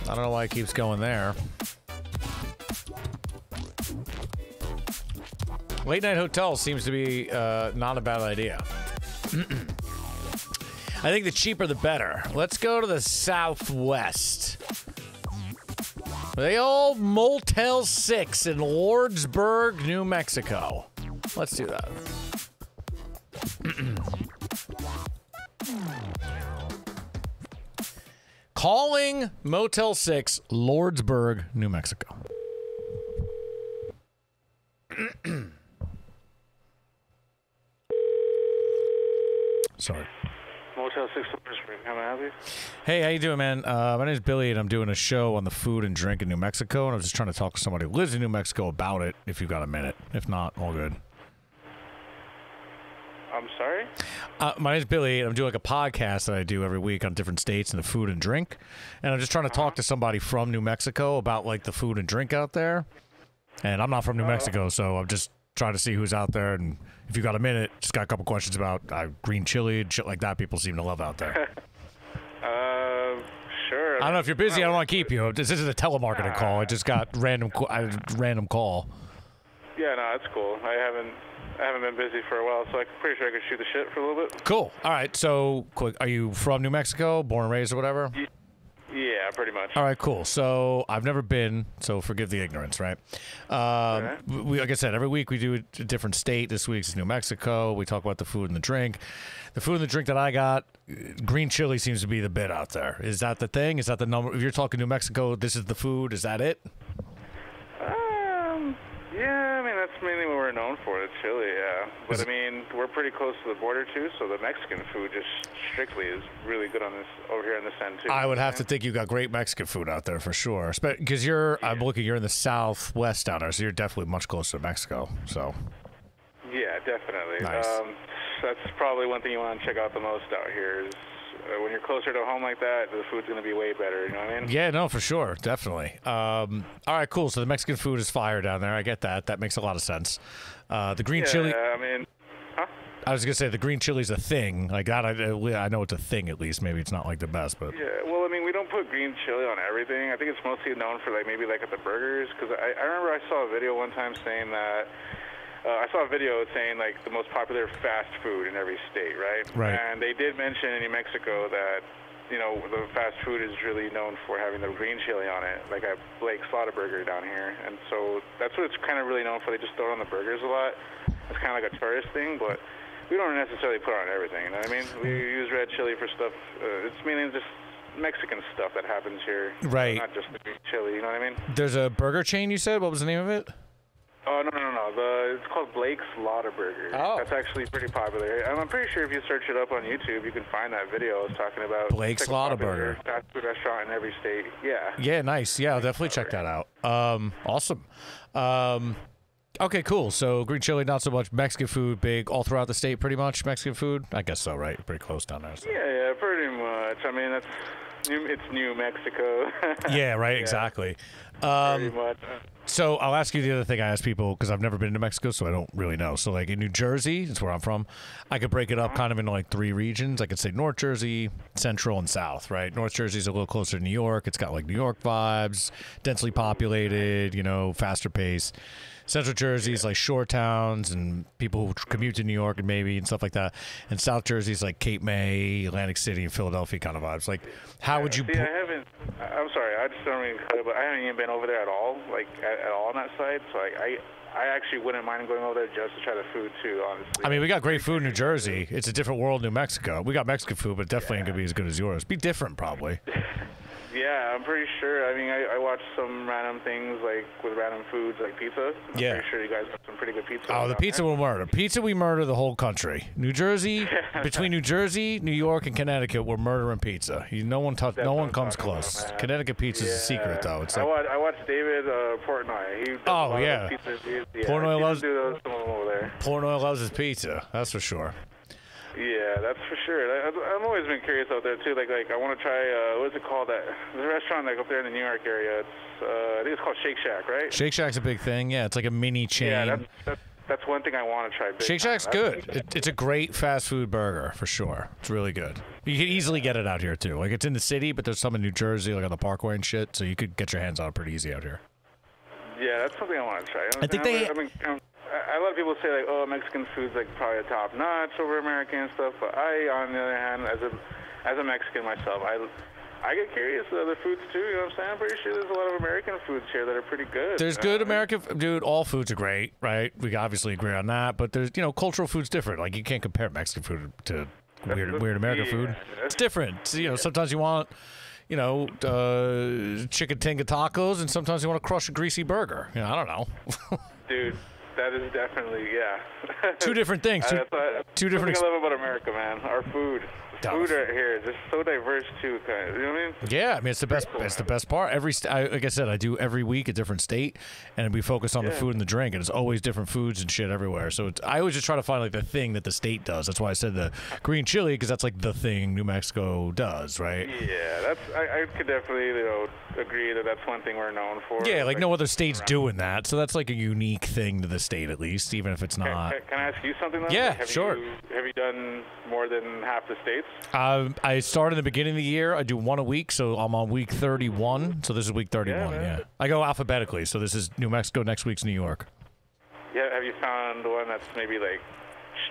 I don't know why it keeps going there. Late night hotel seems to be uh, not a bad idea. I think the cheaper the better. Let's go to the Southwest. The old Motel six in Lordsburg, New Mexico. Let's do that. Calling Motel six, Lordsburg, New Mexico. Sorry. Motel six, how may I help you? Hey, how you doing, man? Uh, my name is Billy, and I'm doing a show on the food and drink in New Mexico, and I was just trying to talk to somebody who lives in New Mexico about it, if you've got a minute. If not, all good. I'm sorry? Uh, my name is Billy, and I'm doing like a podcast that I do every week on different states and the food and drink, and I'm just trying to talk to somebody from New Mexico about, like, the food and drink out there, and I'm not from New uh, Mexico, so I'm just trying to see who's out there, and if you got a minute, just got a couple questions about uh, green chili and shit like that people seem to love out there. uh, sure. I don't know if you're busy. I don't want to keep you. This isn't a telemarketing nah. call. I just got random I random call. Yeah, no, that's cool. I haven't I haven't been busy for a while, so I'm pretty sure I could shoot the shit for a little bit. Cool. All right, so quick. Are you from New Mexico, born and raised or whatever? Yeah. Yeah, pretty much. All right, cool. So I've never been, so forgive the ignorance, right? Um, okay. We, like I said, every week we do a different state. This week's New Mexico. We talk about the food and the drink. The food and the drink that I got, green chili seems to be the bit out there. Is that the thing? Is that the number? If you're talking New Mexico, this is the food. Is that it? Um, yeah, I mean, that's mainly what we're known for, the chili, yeah. But, I mean, we're pretty close to the border, too, so the Mexican food just strictly is really good on this over here on this end, too. I would have to think you got great Mexican food out there for sure, because you're, yeah. I'm looking, you're in the southwest down there, so you're definitely much closer to Mexico, so. Yeah, definitely. Nice. Um, that's probably one thing you want to check out the most out here is, when you're closer to home like that, the food's going to be way better, you know what I mean? Yeah, no, for sure, definitely. Um, all right, cool. So the Mexican food is fire down there. I get that. That makes a lot of sense. Uh, the green yeah, chili... I mean... Huh? I was going to say, the green chili's a thing. Like that, I, I know it's a thing, at least. Maybe it's not, like, the best, but... Yeah, well, I mean, we don't put green chili on everything. I think it's mostly known for, like, maybe, like, at the burgers, because I, I remember I saw a video one time saying that... Uh, I saw a video saying, like, the most popular fast food in every state, right? Right. And they did mention in New Mexico that, you know, the fast food is really known for having the green chili on it, like at Blake's Lotaburger down here. And so that's what it's kind of really known for. They just throw it on the burgers a lot. It's kind of like a tourist thing, but we don't necessarily put on everything, you know what I mean? We use red chili for stuff. Uh, it's mainly just Mexican stuff that happens here. Right. Not just the green chili, you know what I mean? There's a burger chain, you said? What was the name of it? Oh, no, no, no, the, it's called Blake's Lotaburger. Oh. That's actually pretty popular. I'm pretty sure if you search it up on YouTube, you can find that video I was talking about. Blake's Lotaburger. Fast food restaurant in every state, yeah. Yeah, nice. Yeah, I'll definitely check that out. Um, awesome. Um, okay, cool. So green chili, not so much. Mexican food, big all throughout the state, pretty much, Mexican food? I guess so, right? Pretty close down there. So. Yeah, yeah, pretty much. I mean, that's New, it's New Mexico. Yeah, right, yeah. Exactly. Um, pretty much. So I'll ask you the other thing I ask people, because I've never been to Mexico, so I don't really know. So, like, in New Jersey, that's where I'm from, I could break it up kind of into, like, three regions. I could say North Jersey, Central, and South, right? North Jersey's a little closer to New York. It's got, like, New York vibes, densely populated, you know, faster pace. Central Jersey is, like, shore towns and people who commute to New York and maybe and stuff like that. And South Jersey is, like, Cape May, Atlantic City, and Philadelphia kind of vibes. Like, how yeah, would you... See, I haven't... I'm sorry. I just don't even... But I haven't even been over there at all. Like... At, at all on that side, so like I, I actually wouldn't mind going over there just to try the food too. Honestly, I mean, we got great food in New Jersey. It's a different world, New Mexico. We got Mexican food, but definitely yeah. ain't gonna be as good as yours. Be different, probably. Yeah, I'm pretty sure. I mean, I, I watched some random things like with random foods like pizza. I'm yeah. pretty sure you guys got some pretty good pizza. Oh, the pizza will murder. Pizza, we murder the whole country. New Jersey, between New Jersey, New York, and Connecticut, we're murdering pizza. You, no one touch, no one comes close. About, Connecticut pizza yeah. is a secret, though. It's like, I, watch, I watched David uh, Portnoy. He oh, yeah. Portnoy yeah, loves do those, over there. Portnoy loves his pizza. That's for sure. Yeah, that's for sure. I, I've always been curious out there too. Like, like I want to try. Uh, what is it called? That there's a restaurant like up there in the New York area. It's uh, I think it's called Shake Shack, right? Shake Shack's a big thing. Yeah, it's like a mini chain. Yeah, that's that's, that's one thing I want to try. Big Shake Shack's time. good. It, it's a great fast food burger for sure. It's really good. You can easily get it out here too. Like it's in the city, but there's some in New Jersey, like on the Parkway and shit. So you could get your hands on it pretty easy out here. Yeah, that's something I want to try. I, I think they. I mean, I'm, I, a lot of people say, like, oh, Mexican food's, like, probably top-notch over American and stuff, but I, on the other hand, as a, as a Mexican myself, I... I get curious to other foods, too, you know what I'm saying? I'm pretty sure there's a lot of American foods here that are pretty good. There's good uh, American – dude, all foods are great, right? We obviously agree on that, but there's – you know, cultural food's different. Like, you can't compare Mexican food to weird, weird American food. It's different. It's, you know, sometimes you want – you know, uh, chicken tinga tacos, and sometimes you want to crush a greasy burger. You know, I don't know. Dude, that is definitely, yeah. Two different things. Two, uh, uh, two different things. I love about America, man. Our food. Food right here is just so diverse, too, kind of. You know what I mean? Yeah, I mean, it's the best It's the best part. Every I, Like I said, I do every week a different state, and we focus on yeah. the food and the drink, and it's always different foods and shit everywhere. So it's, I always just try to find, like, the thing that the state does. That's why I said the green chili, because that's, like, the thing New Mexico does, right? Yeah, that's. I, I could definitely, you know, agree that that's one thing we're known for. Yeah, like, like no other state's around. doing that, so that's, like, a unique thing to the state, at least, even if it's not. Can, can I ask you something, though? Yeah, like, have sure. You, have you done more than half the states? Um, I started at the beginning of the year. I do one a week, so I'm on week thirty-one. So this is week thirty-one, yeah. yeah. I go alphabetically, so this is New Mexico, next week's New York. Yeah, have you found one that's maybe, like,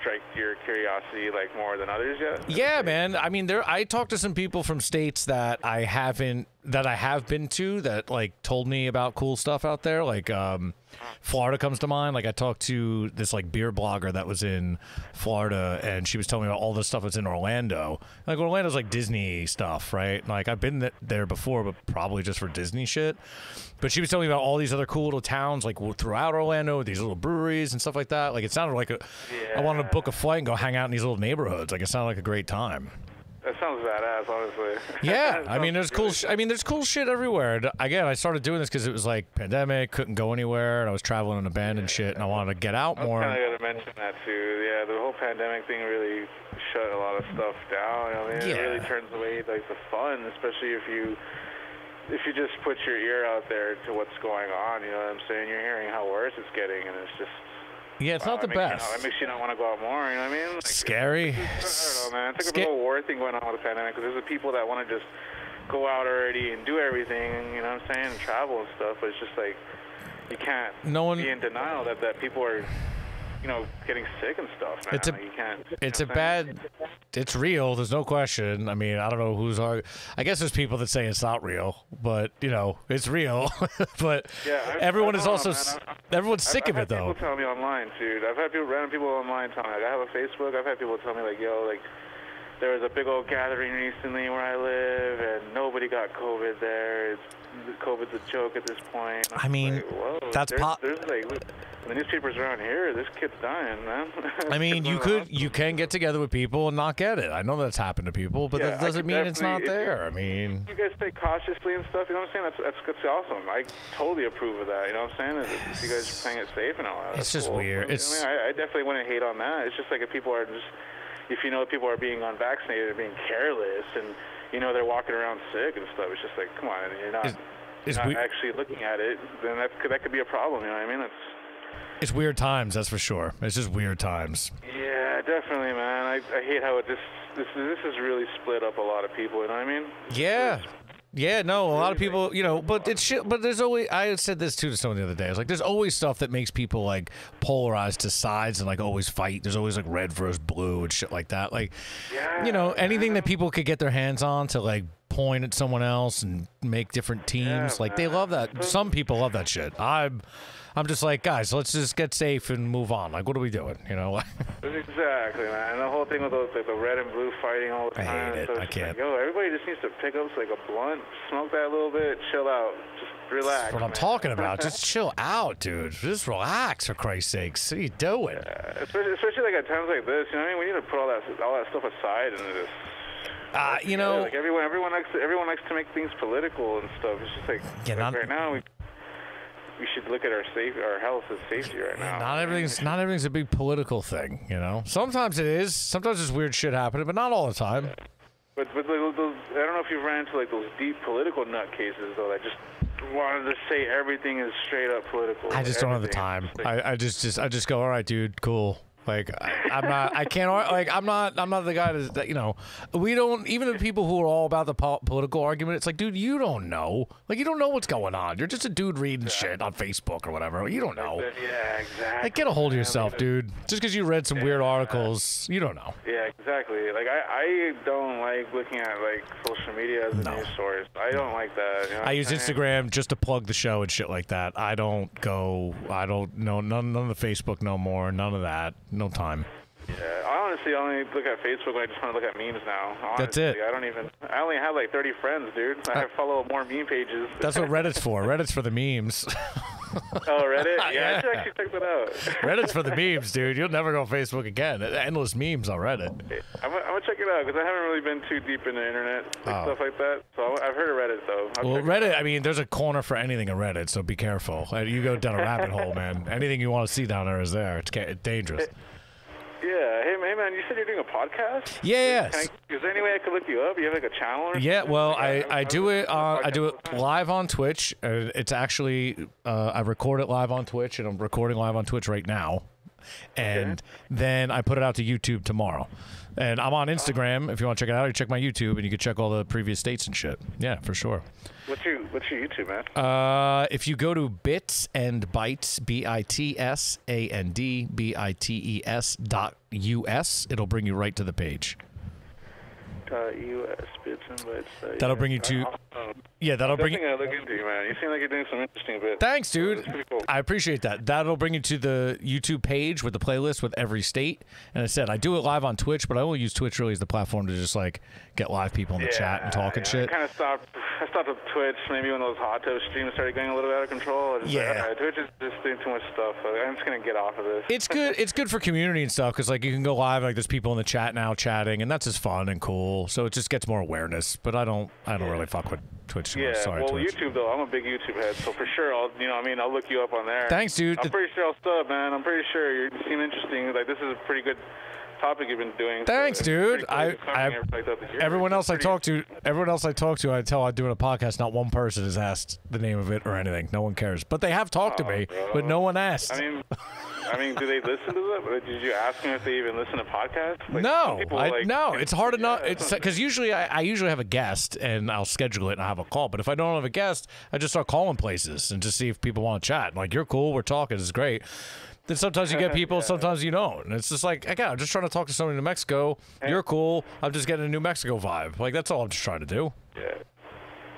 strike your curiosity like more than others yet? Yeah, man. I mean, there. I talked to some people from states that I haven't, that I have been to, that like told me about cool stuff out there. Like um, Florida comes to mind. Like I talked to this like beer blogger that was in Florida, and she was telling me about all this stuff that's in Orlando. Like Orlando's like Disney stuff, right? Like I've been th there before, but probably just for Disney shit. But she was telling me about all these other cool little towns like throughout Orlando with these little breweries and stuff like that. Like it sounded like a, yeah. I wanted to book a flight and go hang out in these little neighborhoods. Like it sounded like a great time. That sounds badass, honestly. Yeah, I mean, there's cool. Sh I mean, there's cool shit everywhere. And again, I started doing this because it was like pandemic, couldn't go anywhere, and I was traveling and abandoned yeah, shit, and I wanted to get out I was more. I kind of got to mention that too. Yeah, the whole pandemic thing really shut a lot of stuff down. I mean, yeah. It really turns away like the fun, especially if you if you just put your ear out there to what's going on. You know what I'm saying? You're hearing how worse it's getting, and it's just. Yeah, it's wow, not the best. It you know, makes you not want to go out more, you know what I mean? Like, scary. It's, I don't know, man. It's like a little war thing going on with the pandemic, because there's the people that want to just go out already and do everything, you know what I'm saying, and travel and stuff, but it's just like you can't no one, be in denial that, that people are, you know, getting sick and stuff, man. It's a, like, you can't, you it's a bad, it's real, there's no question. I mean, I don't know who's, I guess there's people that say it's not real, but, you know, it's real. But yeah, I've, everyone I've, is also, man, everyone's I've, sick I've of it, though. I've had people tell me online, dude. I've had people, random people online tell me, like, I have a Facebook, I've had people tell me, like, yo, like, there was a big old gathering recently where I live, and nobody got COVID there. It's, COVID's a joke at this point. I mean, like, whoa, that's pop. There's like the newspapers around here. This kid's dying, man. I mean, you could, you can get together with people and not get it. I know that's happened to people, but yeah, that doesn't mean it's not there. I mean, you guys stay cautiously and stuff. You know what I'm saying? That's that's, that's awesome. I totally approve of that. You know what I'm saying? If you guys are playing it safe and all that. It's just cool. Weird. It's. I, mean, I, I definitely wouldn't hate on that. It's just like if people are just. If you know people are being unvaccinated or being careless and, you know, they're walking around sick and stuff, it's just like, come on, you're not, is, is not we, actually looking at it, then that could, that could be a problem, you know what I mean? It's, it's weird times, that's for sure. It's just weird times. Yeah, definitely, man. I, I hate how it just, this, this has really split up a lot of people, you know what I mean? Yeah. It's, Yeah, no, a lot of people, you know, but it's shit. But there's always, I said this too to someone the other day. I was like, there's always stuff that makes people like polarized to sides and like always fight. There's always like red versus blue and shit like that. Like, yeah, you know, anything yeah. that people could get their hands on to like point at someone else and make different teams. Yeah, like they love that. Some people love that shit. I'm, I'm just like, guys, let's just get safe and move on. Like, what are we doing? You know? Exactly, man. And the whole thing with those, like, the red and blue fighting all the time. I hate it. So I can't. Like, yo, everybody just needs to pick up like a blunt, smoke that a little bit, chill out, just relax. That's what man. I'm talking about. Just chill out, dude. Just relax, for Christ's sake. What are you doing? Yeah. Especially, especially like at times like this. You know what I mean? We need to put all that all that stuff aside and just. Uh, you know, yeah, like everyone, everyone likes, to, everyone likes to make things political and stuff. It's just like, yeah, like right now we we should look at our safe, our health and safety right yeah, now. Not everything's, not everything's a big political thing, you know. Sometimes it is. Sometimes there's weird shit happening, but not all the time. Yeah. But but those, those, I don't know if you've ran into like those deep political nutcases though. That just wanted to say everything is straight up political. I just everything. don't have the time. Like, I I just just I just go, all right, dude, cool. Like I, I'm not, I can't, like I'm not, I'm not the guy that, you know, we don't, even the people who are all about the po political argument, it's like, dude, you don't know, like you don't know what's going on. You're just a dude reading yeah. shit on Facebook or whatever. You don't know. Yeah, exactly. Like get a hold of yourself, dude. Just because you read some yeah. weird articles, you don't know. Yeah, exactly. Like I, I don't like looking at like social media as a no. news source. I don't like that. You know I use I mean? Instagram just to plug the show and shit like that. I don't go, I don't know, none, none of the Facebook no more, none of that. No time. Yeah, I honestly only look at Facebook when I just want to look at memes now. Honestly, that's it. I don't even. I only have like thirty friends, dude. I uh, follow more meme pages. That's what Reddit's for. Reddit's for the memes. Oh, Reddit? Yeah, yeah. I should actually check that out. Reddit's for the memes, dude. You'll never go on Facebook again. Endless memes on Reddit. I'm, I'm going to check it out because I haven't really been too deep in the internet like oh. stuff like that. So I've heard of Reddit, though. I'll well, Reddit, I mean, there's a corner for anything on Reddit, so be careful. You go down a rabbit hole, man. Anything you want to see down there is there. It's, it's dangerous. It, Yeah. Hey, hey, man, you said you're doing a podcast? Yeah, yeah. Is there any way I could look you up? You have, like, a channel or something? Yeah, well, I, I, I do it uh, I do it live on Twitch. It's actually uh, – I record it live on Twitch, and I'm recording live on Twitch right now. And then I put it out to YouTube tomorrow. And I'm on Instagram. If you want to check it out, you check my YouTube, and you can check all the previous dates and shit. Yeah, for sure. What's your What's your YouTube, man? Uh, if you go to Bits and Bites, B I T S A N D B I T E S dot U S, it'll bring you right to the page. Dot U S, Bits and Bites. Uh, that'll bring you to. Awesome. Yeah, that'll bring you. I look into you, man. You seem like you're doing some interesting bits. Thanks, dude. Cool. I appreciate that. That'll bring you to the YouTube page with the playlist with every state. And I said, I do it live on Twitch, but I only use Twitch really as the platform to just, like, get live people in the yeah, chat and talk yeah. and shit. I kind of stopped. I stopped with Twitch maybe when those hot toast streams started getting a little bit out of control. I just yeah. Like, all right, Twitch is just doing too much stuff. So I'm just going to get off of this. It's good. It's good for community and stuff because, like, you can go live. Like, there's people in the chat now chatting, and that's just fun and cool. So it just gets more awareness. But I don't, I don't yeah. really fuck with Twitch. Yeah, sorry, well, Twitch. YouTube, though, I'm a big YouTube head, so for sure, I'll, you know, I mean, I'll look you up on there. Thanks, dude. I'm pretty sure I'll sub, man. I'm pretty sure you seem interesting. Like, this is a pretty good topic you've been doing. Thanks, so dude. I, I, everyone else I talk to, everyone else I talk to, I tell I'm doing a podcast, not one person has asked the name of it or anything. No one cares. But they have talked oh, to me, bro. But no one asked. I mean... I mean, do they listen to that? Did you ask them if they even listen to podcasts? Like, no, people, I, like, no, it's hard enough. Yeah. It's because usually I, I usually have a guest and I'll schedule it and I have a call. But if I don't have a guest, I just start calling places and just see if people want to chat. I'm like, you're cool, we're talking, it's great. Then sometimes you get people, yeah. sometimes you don't. And it's just like, again, I'm just trying to talk to somebody in New Mexico. Hey. You're cool. I'm just getting a New Mexico vibe. Like that's all I'm just trying to do. Yeah.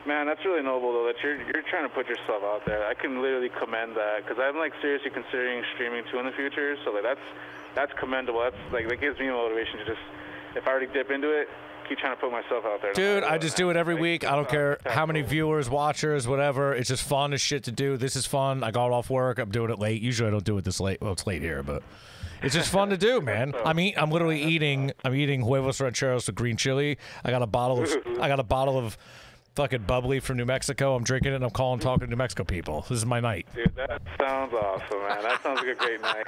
Man, that's really noble, though, that you're, you're trying to put yourself out there. I can literally commend that, because I'm, like, seriously considering streaming, too, in the future. So, like, that's that's commendable. That's, like, that gives me motivation to just, if I already dip into it, keep trying to put myself out there. Dude, I just do it every week. I don't care how many viewers, watchers, whatever. It's just fun as shit to do. This is fun. I got off work. I'm doing it late. Usually I don't do it this late. Well, it's late here, but... It's just fun to do, man. I mean, I'm literally eating, I'm eating huevos rancheros with green chili. I got a bottle of, I got a bottle of... fucking bubbly from New Mexico. I'm drinking it and I'm calling, talking to New Mexico people. This is my night. Dude, that sounds awesome, man. That sounds like a great night.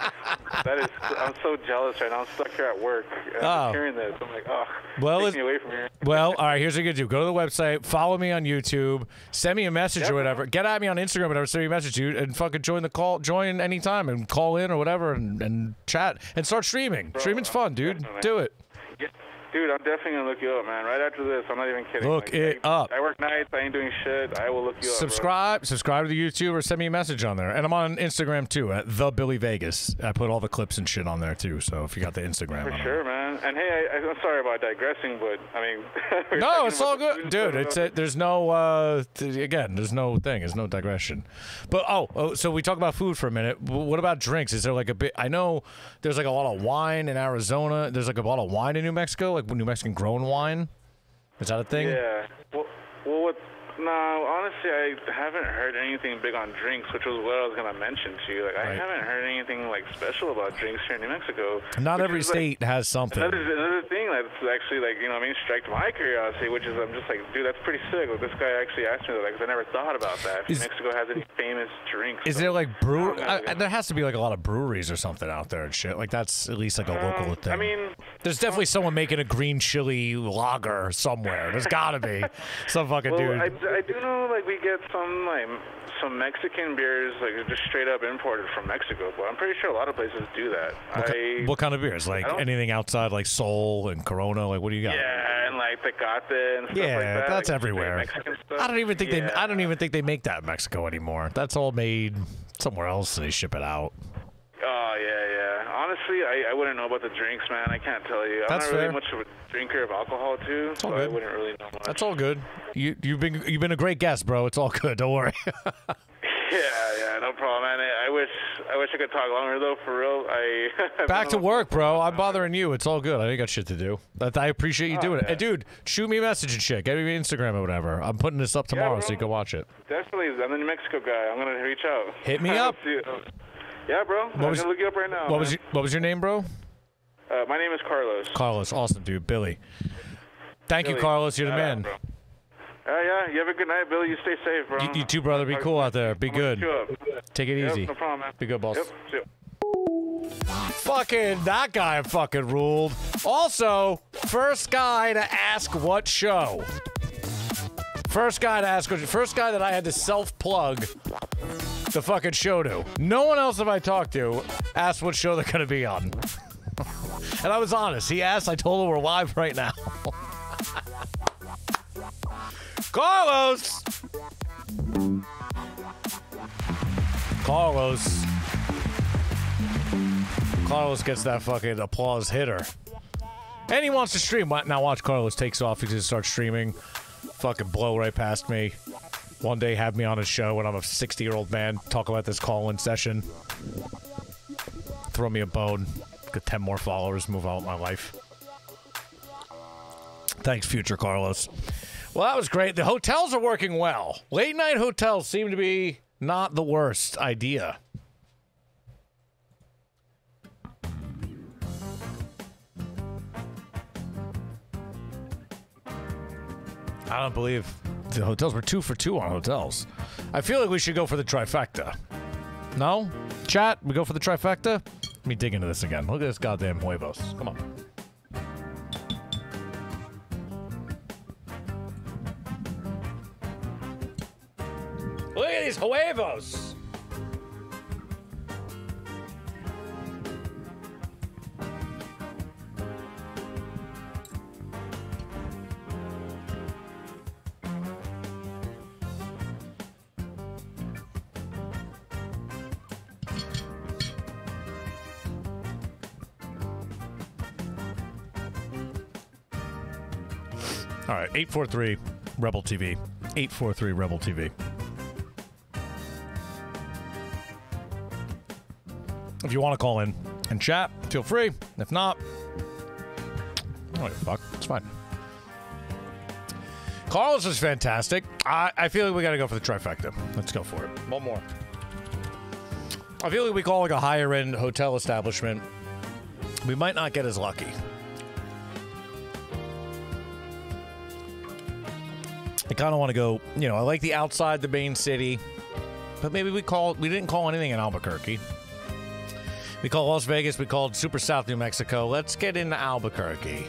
That is, I'm so jealous right now. I'm stuck here at work. I'm oh. hearing this. I'm like, oh, well, take me away from here. Well, all right, here's what you're going to do. Go to the website, follow me on YouTube, send me a message yep. or whatever. Get at me on Instagram or whatever, send me a message, dude, and fucking join the call, join anytime and call in or whatever and, and chat and start streaming. Bro, Streaming's fun, dude. Definitely. Do it. Yeah. Dude, I'm definitely going to look you up, man. Right after this, I'm not even kidding. Look like, it I, up. I work nights. I ain't doing shit. I will look you subscribe, up. Bro. Subscribe to the YouTube or send me a message on there. And I'm on Instagram, too, at TheBillyVegas. I put all the clips and shit on there, too. So if you got the Instagram. For sure, man. And, hey, I, I'm sorry about digressing, but, I mean. No, it's all good. Dude, it's a, there's no, uh, th again, there's no thing. There's no digression. But, oh, oh, so we talk about food for a minute. What about drinks? Is there, like, a bit. I know there's, like, a lot of wine in Arizona. There's, like, a lot of wine in New Mexico. Like, New Mexican grown wine? Is that a thing? Yeah. Well, well what, no, honestly, I haven't heard anything big on drinks, which was what I was going to mention to you. Like, right. I haven't heard anything, like, special about drinks here in New Mexico. Not every is, state like, has something. Another, another thing that's actually, like, you know what I mean, striked my curiosity, which is I'm just like, dude, that's pretty sick. Like, this guy actually asked me that, because like, I never thought about that. Is, New Mexico has any famous drinks. Is so. there, like, brewery? There has to be, like, a lot of breweries or something out there and shit. Like, that's at least, like, a um, local thing. I mean... There's definitely someone making a green chili lager somewhere. There's got to be some fucking well, dude. I, I do know, like, we get some, like, some Mexican beers, like, just straight up imported from Mexico. But I'm pretty sure a lot of places do that. What, I, what kind of beers? Like, anything outside, like, Sol and Corona? Like, what do you got? Yeah, and, like, Tecate and stuff yeah, like that. Yeah, that's like, everywhere. Mexican stuff. I don't even think yeah. they I don't even think they make that in Mexico anymore. That's all made somewhere else, and they ship it out. Oh, yeah, yeah. Honestly, I, I wouldn't know about the drinks, man. I can't tell you. I'm That's not really fair. much of a drinker of alcohol, too, so I wouldn't really know much. That's all good. You, you've been you've been a great guest, bro. It's all good. Don't worry. yeah, yeah, no problem, man. I, I wish I wish I could talk longer, though, for real. I Back to work, bro. I'm bothering you. It's all good. I ain't got shit to do. I appreciate you oh, doing okay. it. And, dude, shoot me a message and shit. Give me Instagram or whatever. I'm putting this up tomorrow yeah, so you can watch it. Definitely. I'm the New Mexico guy. I'm going to reach out. Hit me up. Yeah, bro. What I'm was, gonna look you up right now. What man. was your, What was your name, bro? Uh, my name is Carlos. Carlos, awesome, dude. Billy. Thank Billy. you, Carlos. You're the uh, man. Oh uh, yeah. You have a good night, Billy. You stay safe, bro. You, you too, brother. Be cool out there. Be I'm good. Take it yep, easy. No problem, man. Be good, boss. Yep. Fucking that guy fucking ruled. Also, first guy to ask what show. First guy to ask. First guy that I had to self plug. the fucking show to. No one else have I talked to asked what show they're going to be on. And I was honest. He asked. I told him we're live right now. Carlos! Carlos. Carlos gets that fucking applause hitter. And he wants to stream. Now watch Carlos takes off. He's going to start streaming. Fucking blow right past me. One day have me on a show when I'm a sixty-year-old man. Talk about this call-in session. Throw me a bone. Get ten more followers. Move on with my life. Thanks, future Carlos. Well, that was great. The hotels are working well. Late-night hotels seem to be not the worst idea. I don't believe the hotels were two for two on hotels. I feel like we should go for the trifecta. No? Chat, we go for the trifecta? Let me dig into this again. Look at this goddamn huevos. Come on. Look at these huevos! Alright, eight four three Rebel T V. eight four three Rebel T V. If you want to call in and chat, feel free. If not, oh fuck, it's fine. Carlos is fantastic. I, I feel like we got to go for the trifecta. Let's go for it. One more. I feel like we call like a higher end hotel establishment. We might not get as lucky. I kind of want to go. You know, I like the outside the main city, but maybe we call. We didn't call anything in Albuquerque. We called Las Vegas. We called Super South New Mexico. Let's get into Albuquerque.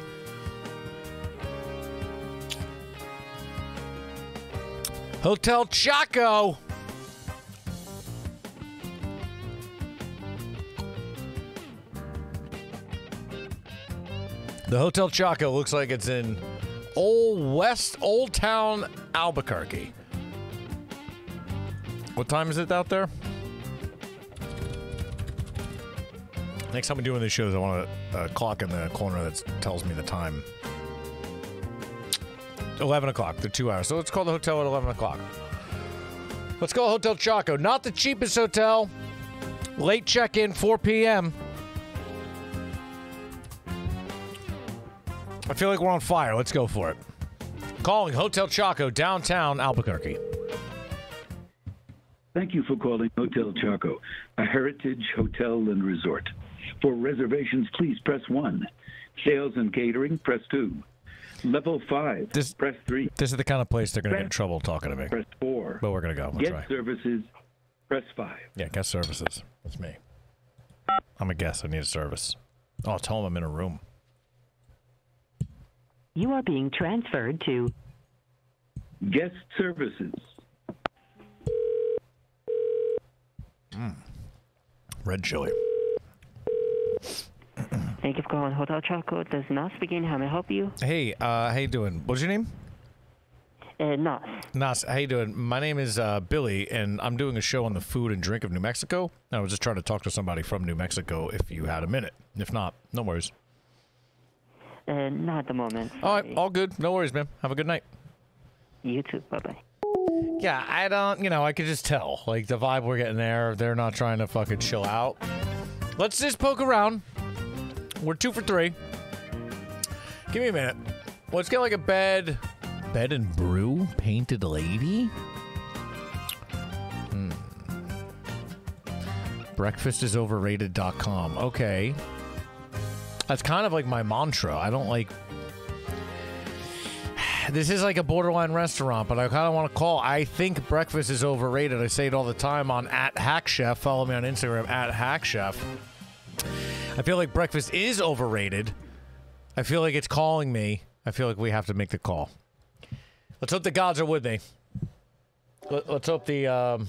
Hotel Chaco. The Hotel Chaco looks like it's in Old West, Old Town, Albuquerque. What time is it out there? Next time I'm doing these shows, I want a, a clock in the corner that tells me the time. eleven o'clock. They're two hours. So let's call the hotel at eleven o'clock. Let's call Hotel Chaco. Not the cheapest hotel. Late check-in, four p m I feel like we're on fire. Let's go for it. Calling Hotel Chaco, downtown Albuquerque. Thank you for calling Hotel Chaco, a heritage hotel and resort. For reservations, please press one. Sales and catering, press two. Level five, this, press three. This is the kind of place they're going to get in trouble talking to me. Press four. But we're going to go. We'll guest try. Services, press five. Yeah, guest services. That's me. I'm a guest. I need a service. Oh, I'll tell them I'm in a room. You are being transferred to guest services. Mm. Red chili. Thank you for calling Hotel Chaco. Does Nas begin? How may I help you? Hey, uh, how you doing? What's your name? Uh, Nas. Nas, how you doing? My name is uh, Billy, and I'm doing a show on the food and drink of New Mexico. I was just trying to talk to somebody from New Mexico if you had a minute. If not, no worries. Uh, not at the moment. Sorry. All right, all good. No worries, man. Have a good night. You too. Bye-bye. Yeah, I don't, you know, I could just tell. Like, the vibe we're getting there, they're not trying to fucking chill out. Let's just poke around. We're two for three. Give me a minute. Let's get, like, a bed. Bed and Brew? Painted Lady? Hmm. breakfast is overrated dot com. Okay. That's kind of like my mantra. I don't like... This is like a borderline restaurant, but I kind of want to call. I think breakfast is overrated. I say it all the time on at Hack Chef. Follow me on Instagram at Hack Chef. I feel like breakfast is overrated. I feel like it's calling me. I feel like we have to make the call. Let's hope the gods are with me. Let's hope the um,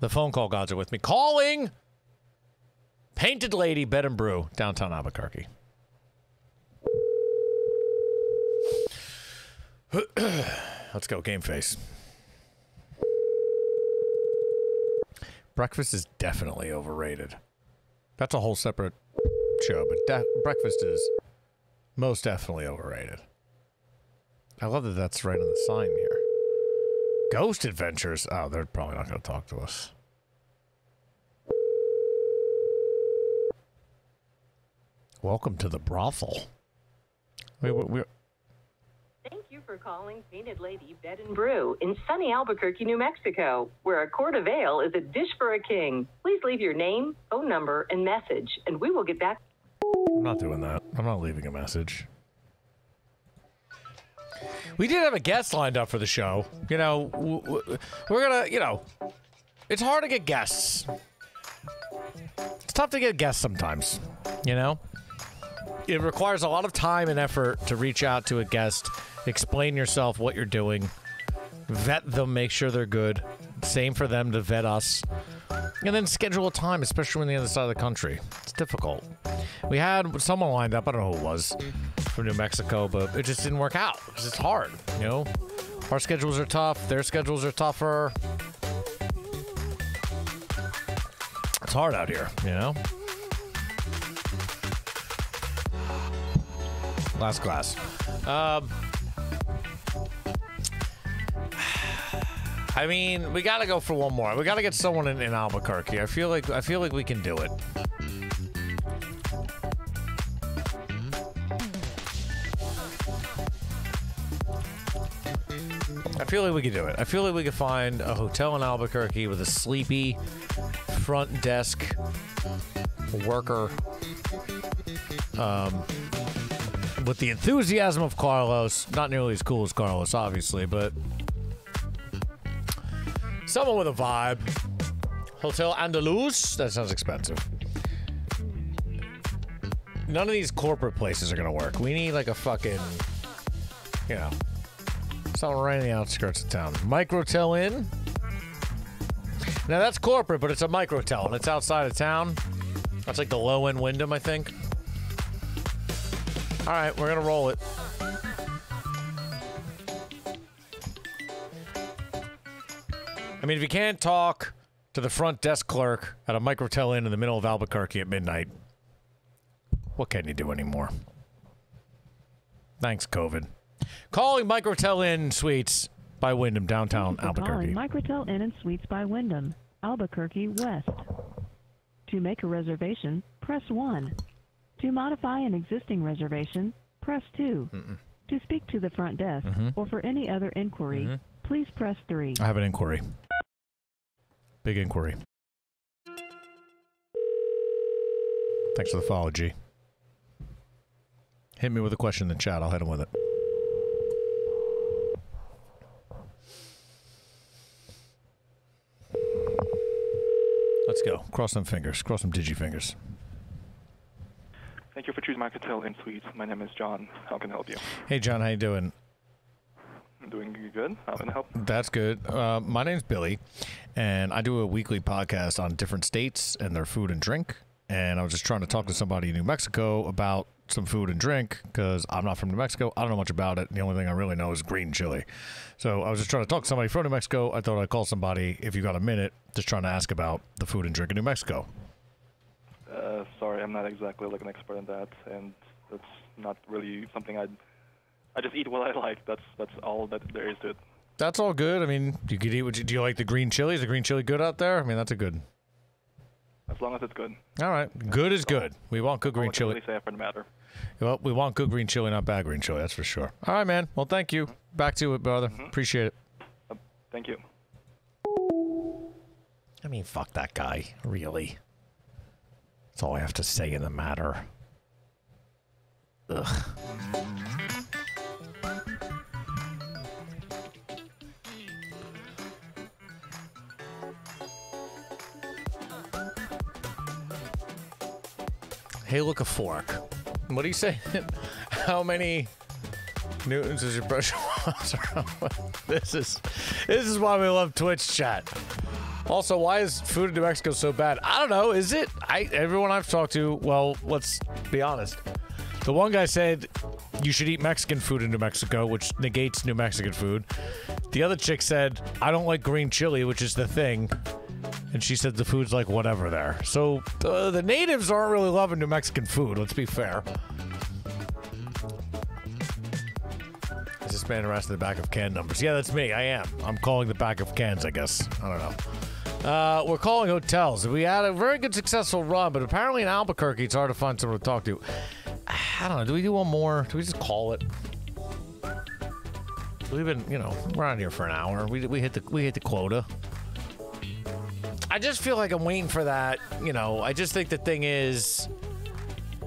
The phone call gods are with me. Calling Painted Lady Bed and Brew, downtown Albuquerque. Let's go, game face. Breakfast is definitely overrated. That's a whole separate show, but de breakfast is most definitely overrated. I love that that's right on the sign here. Ghost Adventures. Oh, they're probably not going to talk to us. Welcome to the brothel. Wait, we're... we're Thank you for calling Painted Lady Bed and Brew in sunny Albuquerque, New Mexico, where a quart of ale is a dish for a king. Please leave your name, phone number, and message, and we will get back. I'm not doing that. I'm not leaving a message. We did have a guest lined up for the show. You know, we're gonna, you know, it's hard to get guests. It's tough to get guests sometimes, you know? It requires a lot of time and effort to reach out to a guest, explain yourself, what you're doing, vet them, make sure they're good. Same for them to vet us. And then schedule a time, especially when the other side of the country. It's difficult. We had someone lined up, I don't know who it was, from New Mexico, but it just didn't work out. It's just hard, you know? Our schedules are tough. Their schedules are tougher. It's hard out here, you know? Last glass. Um, I mean, we gotta go for one more. We gotta get someone in, in Albuquerque. I feel like I feel like we can do it. I feel like we can do it. I feel like we could find a hotel in Albuquerque with a sleepy front desk worker. Um. With the enthusiasm of Carlos, not nearly as cool as Carlos, obviously, but someone with a vibe. Hotel Andalus, that sounds expensive. None of these corporate places are gonna work. We need like a fucking, you know, something right in the outskirts of town. Microtel Inn. Now that's corporate, but it's a Microtel, and it's outside of town. That's like the low-end Wyndham, I think. All right, we're going to roll it. I mean, if you can't talk to the front desk clerk at a Microtel Inn in the middle of Albuquerque at midnight, what can you do anymore? Thanks, COVID. Calling Microtel Inn Suites by Wyndham, downtown Albuquerque. Calling Microtel Inn and Suites by Wyndham, Albuquerque West. To make a reservation, press one. To modify an existing reservation, press two. Mm-mm. To speak to the front desk mm-hmm. or for any other inquiry, mm-hmm. please press three. I have an inquiry. Big inquiry. Thanks for the follow, G. Hit me with a question in the chat. I'll hit him with it. Let's go. Cross some fingers. Cross some digi fingers. Thank you for choosing Microtel Inn Suites. My name is John. How can I help you? Hey, John. How you doing? I'm doing good. How can I help? That's good. Uh, my name's Billy, and I do a weekly podcast on different states and their food and drink. And I was just trying to talk to somebody in New Mexico about some food and drink because I'm not from New Mexico. I don't know much about it. The only thing I really know is green chili. So I was just trying to talk to somebody from New Mexico. I thought I'd call somebody, if you got a minute, just trying to ask about the food and drink in New Mexico. Uh, sorry, I'm not exactly like an expert in that, and that's not really something I'd... I just eat what I like. That's that's all that there is to it. That's all good. I mean, you could eat what you, do you like the green chili? Is the green chili good out there? I mean, that's a good... As long as it's good. All right. Good is good. We want good green chili. Say for the matter. Well, we want good green chili, not bad green chili, that's for sure. All right, man. Well, thank you. Back to it, brother. Mm-hmm. Appreciate it. Uh, thank you. I mean, fuck that guy. Really. That's all I have to say in the matter. Ugh. Hey, look, a fork. What do you say? How many newtons is your brush? This is this is why we love Twitch chat. Also, why is food in New Mexico so bad? I don't know. Is it? I everyone I've talked to, well, let's be honest. The one guy said you should eat Mexican food in New Mexico, which negates New Mexican food. The other chick said, I don't like green chili, which is the thing. And she said the food's like whatever there. So uh, the natives aren't really loving New Mexican food, let's be fair. Is this man harassing the back of can numbers? Yeah, that's me. I am. I'm calling the back of cans, I guess. I don't know. Uh, we're calling hotels. We had a very good successful run, but apparently in Albuquerque, it's hard to find someone to talk to. I don't know. Do we do one more? Do we just call it? We've been, you know, we're on here for an hour. We we hit the we hit the quota. I just feel like I'm waiting for that. You know, I just think the thing is,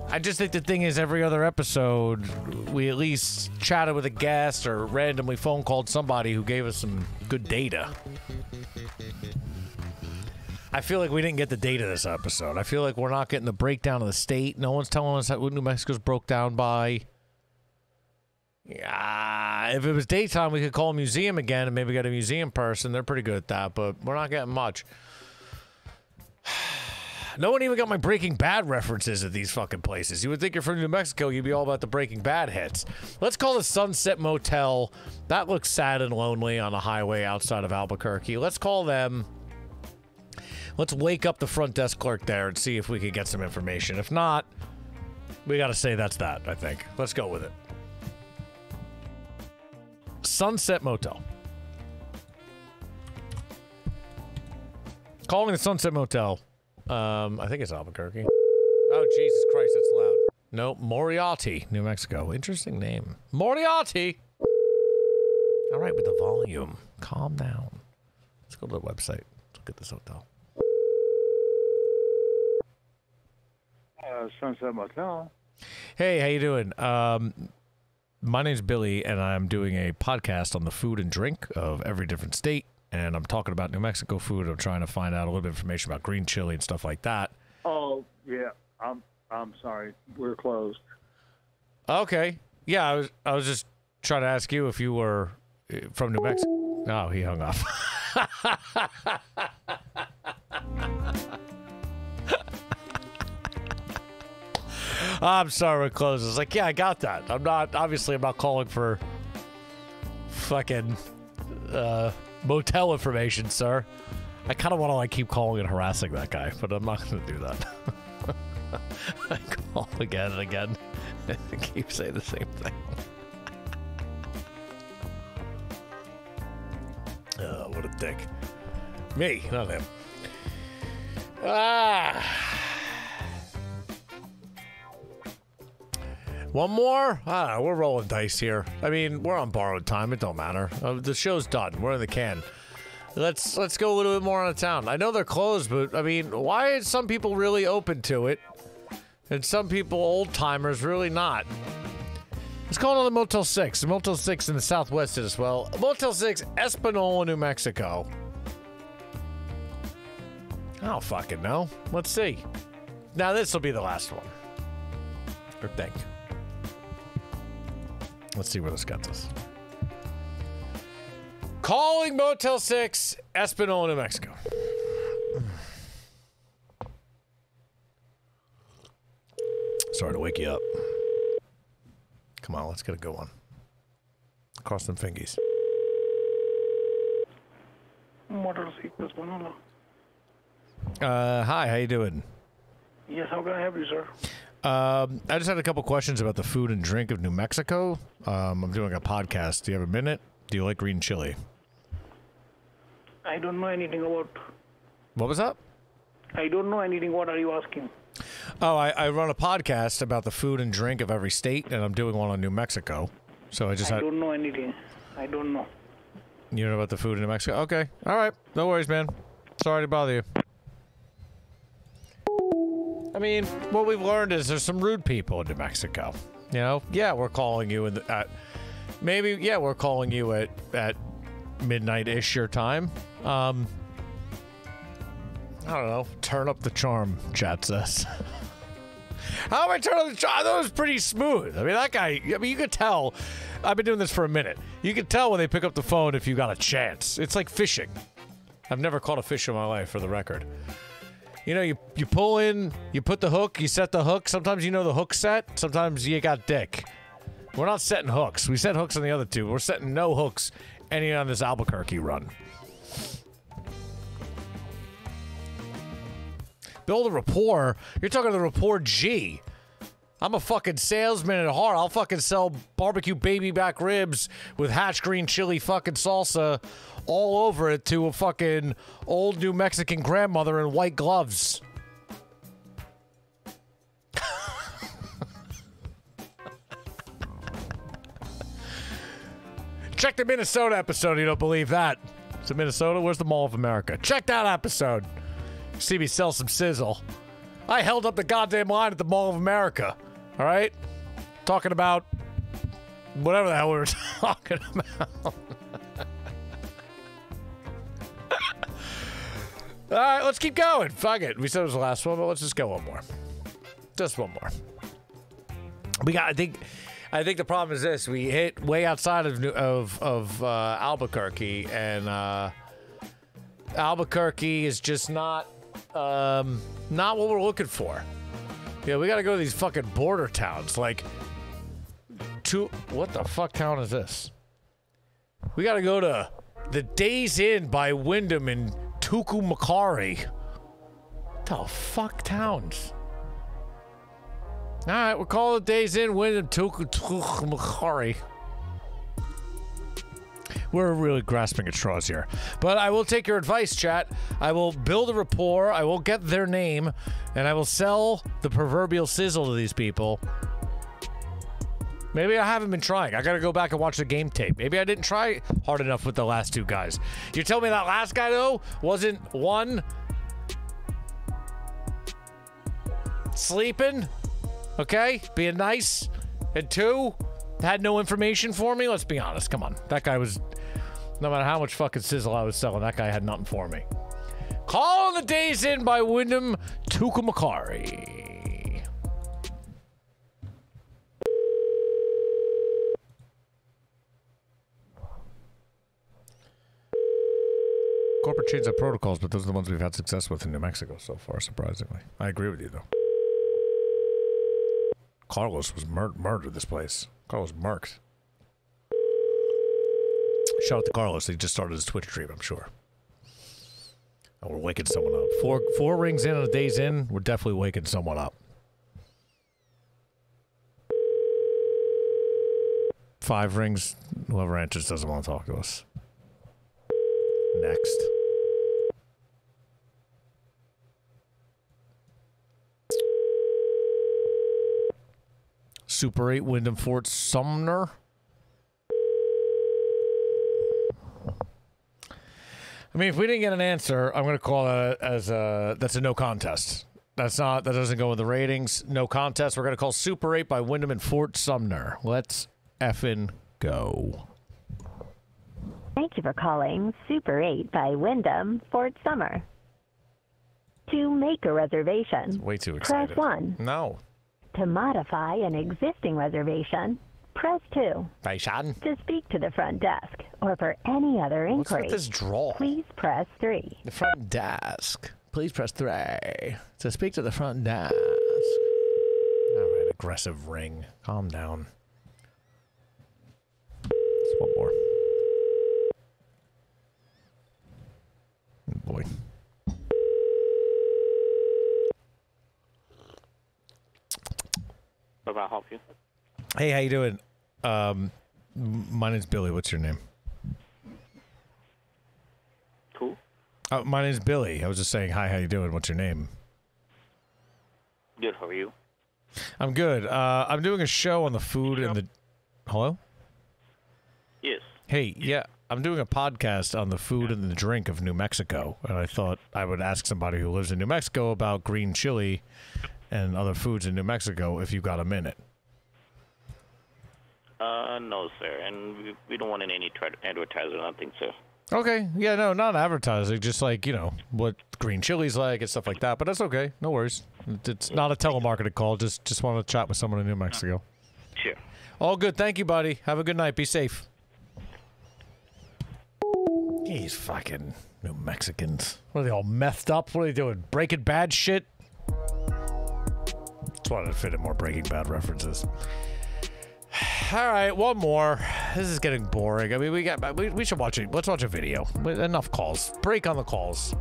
I just think the thing is, every other episode, we at least chatted with a guest or randomly phone called somebody who gave us some good data. I feel like we didn't get the data this episode. I feel like we're not getting the breakdown of the state. No one's telling us what New Mexico's broke down by. Yeah, if it was daytime, we could call a museum again and maybe get a museum person. They're pretty good at that, but we're not getting much. No one even got my Breaking Bad references at these fucking places. You would think you're from New Mexico, you'd be all about the Breaking Bad hits. Let's call the Sunset Motel. That looks sad and lonely on a highway outside of Albuquerque. Let's call them. Let's wake up the front desk clerk there and see if we can get some information. If not, we got to say that's that, I think. Let's go with it. Sunset Motel. Calling the Sunset Motel. Um, I think it's Albuquerque. Oh, Jesus Christ, that's loud. No, Moriarty, New Mexico. Interesting name. Moriarty! All right, with the volume. Calm down. Let's go to the website. Let's look at this hotel. Uh, Sunset Motel. Hey, how you doing? Um, my name's Billy, and I'm doing a podcast on the food and drink of every different state, and I'm talking about New Mexico food. I'm trying to find out a little bit of information about green chili and stuff like that. Oh, yeah. I'm I'm sorry. We're closed. Okay. Yeah, I was I was just trying to ask you if you were from New Mexico. Oh, he hung up. I'm sorry, we're closed. It's like, yeah, I got that. I'm not, obviously, I'm not calling for fucking uh, motel information, sir. I kind of want to, like, keep calling and harassing that guy, but I'm not going to do that. I call again and again and keep saying the same thing. Oh, what a dick. Me, not him. Ah... One more? I don't know. We're rolling dice here. I mean, we're on borrowed time. It don't matter. Uh, the show's done. We're in the can. Let's let's go a little bit more out of town. I know they're closed, but, I mean, why are some people really open to it? And some people, old-timers, really not. Let's call it on the Motel six. The Motel six in the Southwest as well. Motel six, Espanola, New Mexico. I don't fucking know. Let's see. Now, this will be the last one. Or think. Let's see where this gets us. Calling Motel six, Espanola, New Mexico. Sorry to wake you up. Come on, let's get a good one. Cross them fingies. Uh, hi, how you doing? Yes, how can I help you, sir? Um, I just had a couple questions about the food and drink of New Mexico. Um, I'm doing a podcast. Do you have a minute? Do you like green chili? I don't know anything about... What was that? I don't know anything. What are you asking? Oh, I, I run a podcast about the food and drink of every state, and I'm doing one on New Mexico. So I just I had... don't know anything. I don't know. You don't know about the food in New Mexico? Okay. All right. No worries, man. Sorry to bother you. I mean, what we've learned is there's some rude people in New Mexico. You know, yeah, we're calling you in the, uh, maybe, yeah, we're calling you at, at midnight-ish your time. Um, I don't know. Turn up the charm, chat says. How am I turning up the charm? That was pretty smooth. I mean, that guy, I mean, you could tell. I've been doing this for a minute. You could tell when they pick up the phone if you got a chance. It's like fishing. I've never caught a fish in my life, for the record. You know, you, you pull in, you put the hook, you set the hook. Sometimes you know the hook set. Sometimes you got dick. We're not setting hooks. We set hooks on the other two. We're setting no hooks any on this Albuquerque run. Build a rapport. You're talking to the rapport G. I'm a fucking salesman at heart. I'll fucking sell barbecue baby back ribs with Hatch Green Chili fucking salsa all over it to a fucking old New Mexican grandmother in white gloves. Check the Minnesota episode. You don't believe that. It's in Minnesota. Where's the Mall of America? Check that episode. See me sell some sizzle. I held up the goddamn line at the Mall of America. All right? Talking about whatever the hell we were talking about. All right, let's keep going. Fuck it. We said it was the last one, but let's just go one more. Just one more. We got, I think, I think the problem is this. We hit way outside of, of, of uh, Albuquerque, and uh, Albuquerque is just not... Um, not what we're looking for. Yeah, we gotta go to these fucking border towns. Like, two. What the fuck town is this? We gotta go to the Days Inn by Wyndham in Tucumcari. What the fuck towns? All right, we'll call it Days Inn, Wyndham, Tucumcari. We're really grasping at straws here. But I will take your advice, chat. I will build a rapport. I will get their name. And I will sell the proverbial sizzle to these people. Maybe I haven't been trying. I got to go back and watch the game tape. Maybe I didn't try hard enough with the last two guys. You're telling me that last guy, though, wasn't one sleeping? Okay? Being nice. And two, had no information for me? Let's be honest. Come on. That guy was... No matter how much fucking sizzle I was selling, that guy had nothing for me. Call the Days Inn by Wyndham, Tucumcari. Corporate chains have protocols, but those are the ones we've had success with in New Mexico so far, surprisingly. I agree with you, though. Carlos was mur murdered this place. Carlos marked. Shout out to Carlos. He just started his Twitch stream, I'm sure. And we're waking someone up. Four four rings in on a Days in, we're definitely waking someone up. Five rings, whoever answers doesn't want to talk to us. Next. Super eight, Wyndham Fort Sumner. I mean, if we didn't get an answer, I'm going to call it as a, that's a no contest. That's not, that doesn't go in the ratings. No contest. We're going to call Super eight by Wyndham and Fort Sumner. Let's effing go. Thank you for calling Super eight by Wyndham, Fort Sumner. To make a reservation, it's way too excited. Press one. No. To modify an existing reservation, press two. To speak to the front desk or for any other inquiry, what's with this draw? Please press three. The front desk. Please press three. To speak to the front desk. All right, aggressive ring. Calm down. Just one more. Oh boy. How about help you? Hey, how you doing? Um, my name's Billy. What's your name? Cool. Oh, my name's Billy. I was just saying, hi, how you doing? What's your name? Good, how are you? I'm good. Uh, I'm doing a show on the food and the... Hello? Yes. Hey, yeah, I'm doing a podcast on the food and the drink of New Mexico, and I thought I would ask somebody who lives in New Mexico about green chili and other foods in New Mexico if you got a minute. Uh, no, sir, and we, we don't want any advertiser, I don't think so. Okay, yeah, no, not advertising, just like, you know, what green chili's like and stuff like that, but that's okay, no worries. It's not a telemarketing call, just just want to chat with someone in New Mexico. Sure. All good, thank you, buddy. Have a good night, be safe. Yeah, These fucking New Mexicans. What are they all methed up? What are they doing? Breaking Bad shit? Just wanted to fit in more Breaking Bad references. All right, one more. This is getting boring. I mean, we got. We, we should watch it. Let's watch a video. Enough calls. Break on the calls.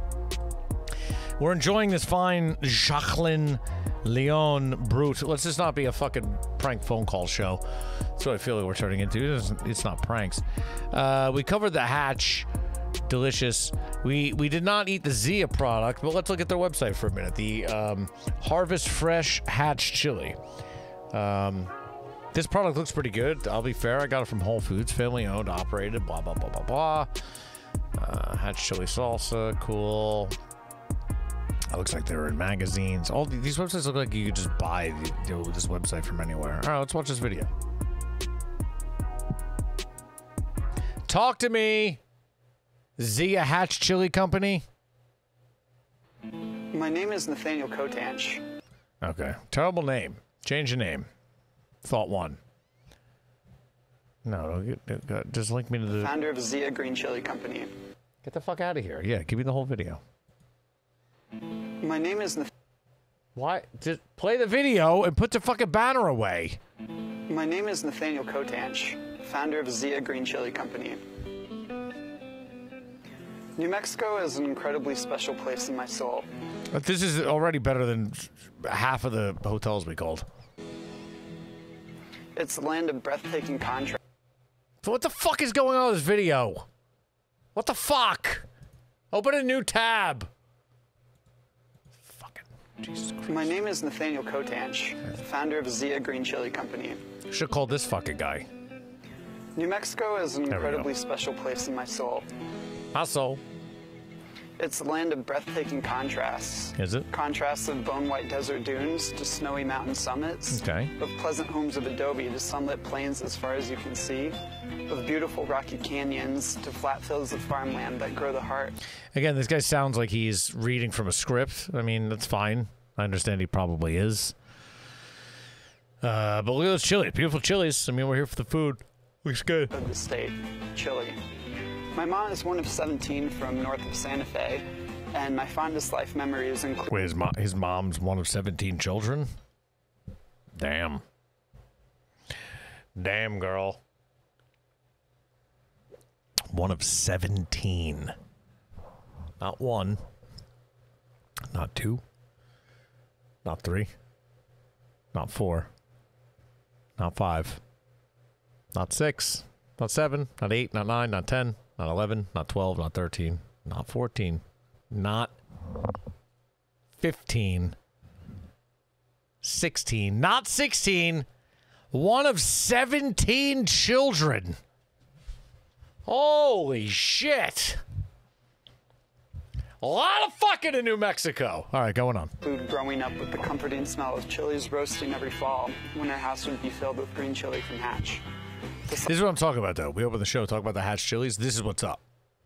We're enjoying this fine Jacqueline Leon brute. Let's just not be a fucking prank phone call show. That's what I feel like we're turning into. It's not pranks. Uh, we covered the Hatch. Delicious. We we did not eat the Zia product, but let's look at their website for a minute. The um, Harvest Fresh Hatch Chili. Um... This product looks pretty good. I'll be fair. I got it from Whole Foods, family owned, operated, blah, blah, blah, blah, blah. Uh, Hatch chili salsa, cool. It looks like they were in magazines. All these websites look like you could just buy the, the, this website from anywhere. All right, let's watch this video. Talk to me, Zia Hatch Chili Company. My name is Nathaniel Cotanch. Okay, terrible name. Change the name. Thought one. No, just link me to the founder of Zia Green Chili Company. Get the fuck out of here. Yeah, give me the whole video. My name is Nath- Why? Just play the video and put the fucking banner away. My name is Nathaniel Cotanch, founder of Zia Green Chili Company. New Mexico is an incredibly special place in my soul. But this is already better than half of the hotels we called. It's the land of breathtaking contrast. So what the fuck is going on with this video? What the fuck? Open a new tab. Fucking Jesus Christ. My name is Nathaniel Cotanch, founder of Zia Green Chili Company. Should call this fucking guy. New Mexico is an there incredibly special place in my soul. My soul. It's the land of breathtaking contrasts. Is it? Contrasts of bone-white desert dunes to snowy mountain summits. Okay. Of pleasant homes of adobe to sunlit plains as far as you can see. Of beautiful rocky canyons to flat fields of farmland that grow the heart. Again, this guy sounds like he's reading from a script. I mean, that's fine. I understand he probably is. Uh, but look at those chilies. Beautiful chilies. I mean, we're here for the food. Looks good. Of the state. Chili. My mom is one of seventeen from north of Santa Fe, and my fondest life memories include... Wait, his, mo his mom's one of seventeen children? Damn. Damn, girl. One of seventeen. Not one. Not two. Not three. Not four. Not five. Not six. Not seven. Not eight. Not nine. Not ten. Not eleven, not twelve, not thirteen, not fourteen, not fifteen, sixteen, not sixteen, one of seventeen children. Holy shit. A lot of fucking in New Mexico. All right, going on. Food growing up with the comforting smell of chilies roasting every fall when our house would be filled with green chili from Hatch. This is what I'm talking about, though. We open the show, talk about the Hatch chilies. This is what's up.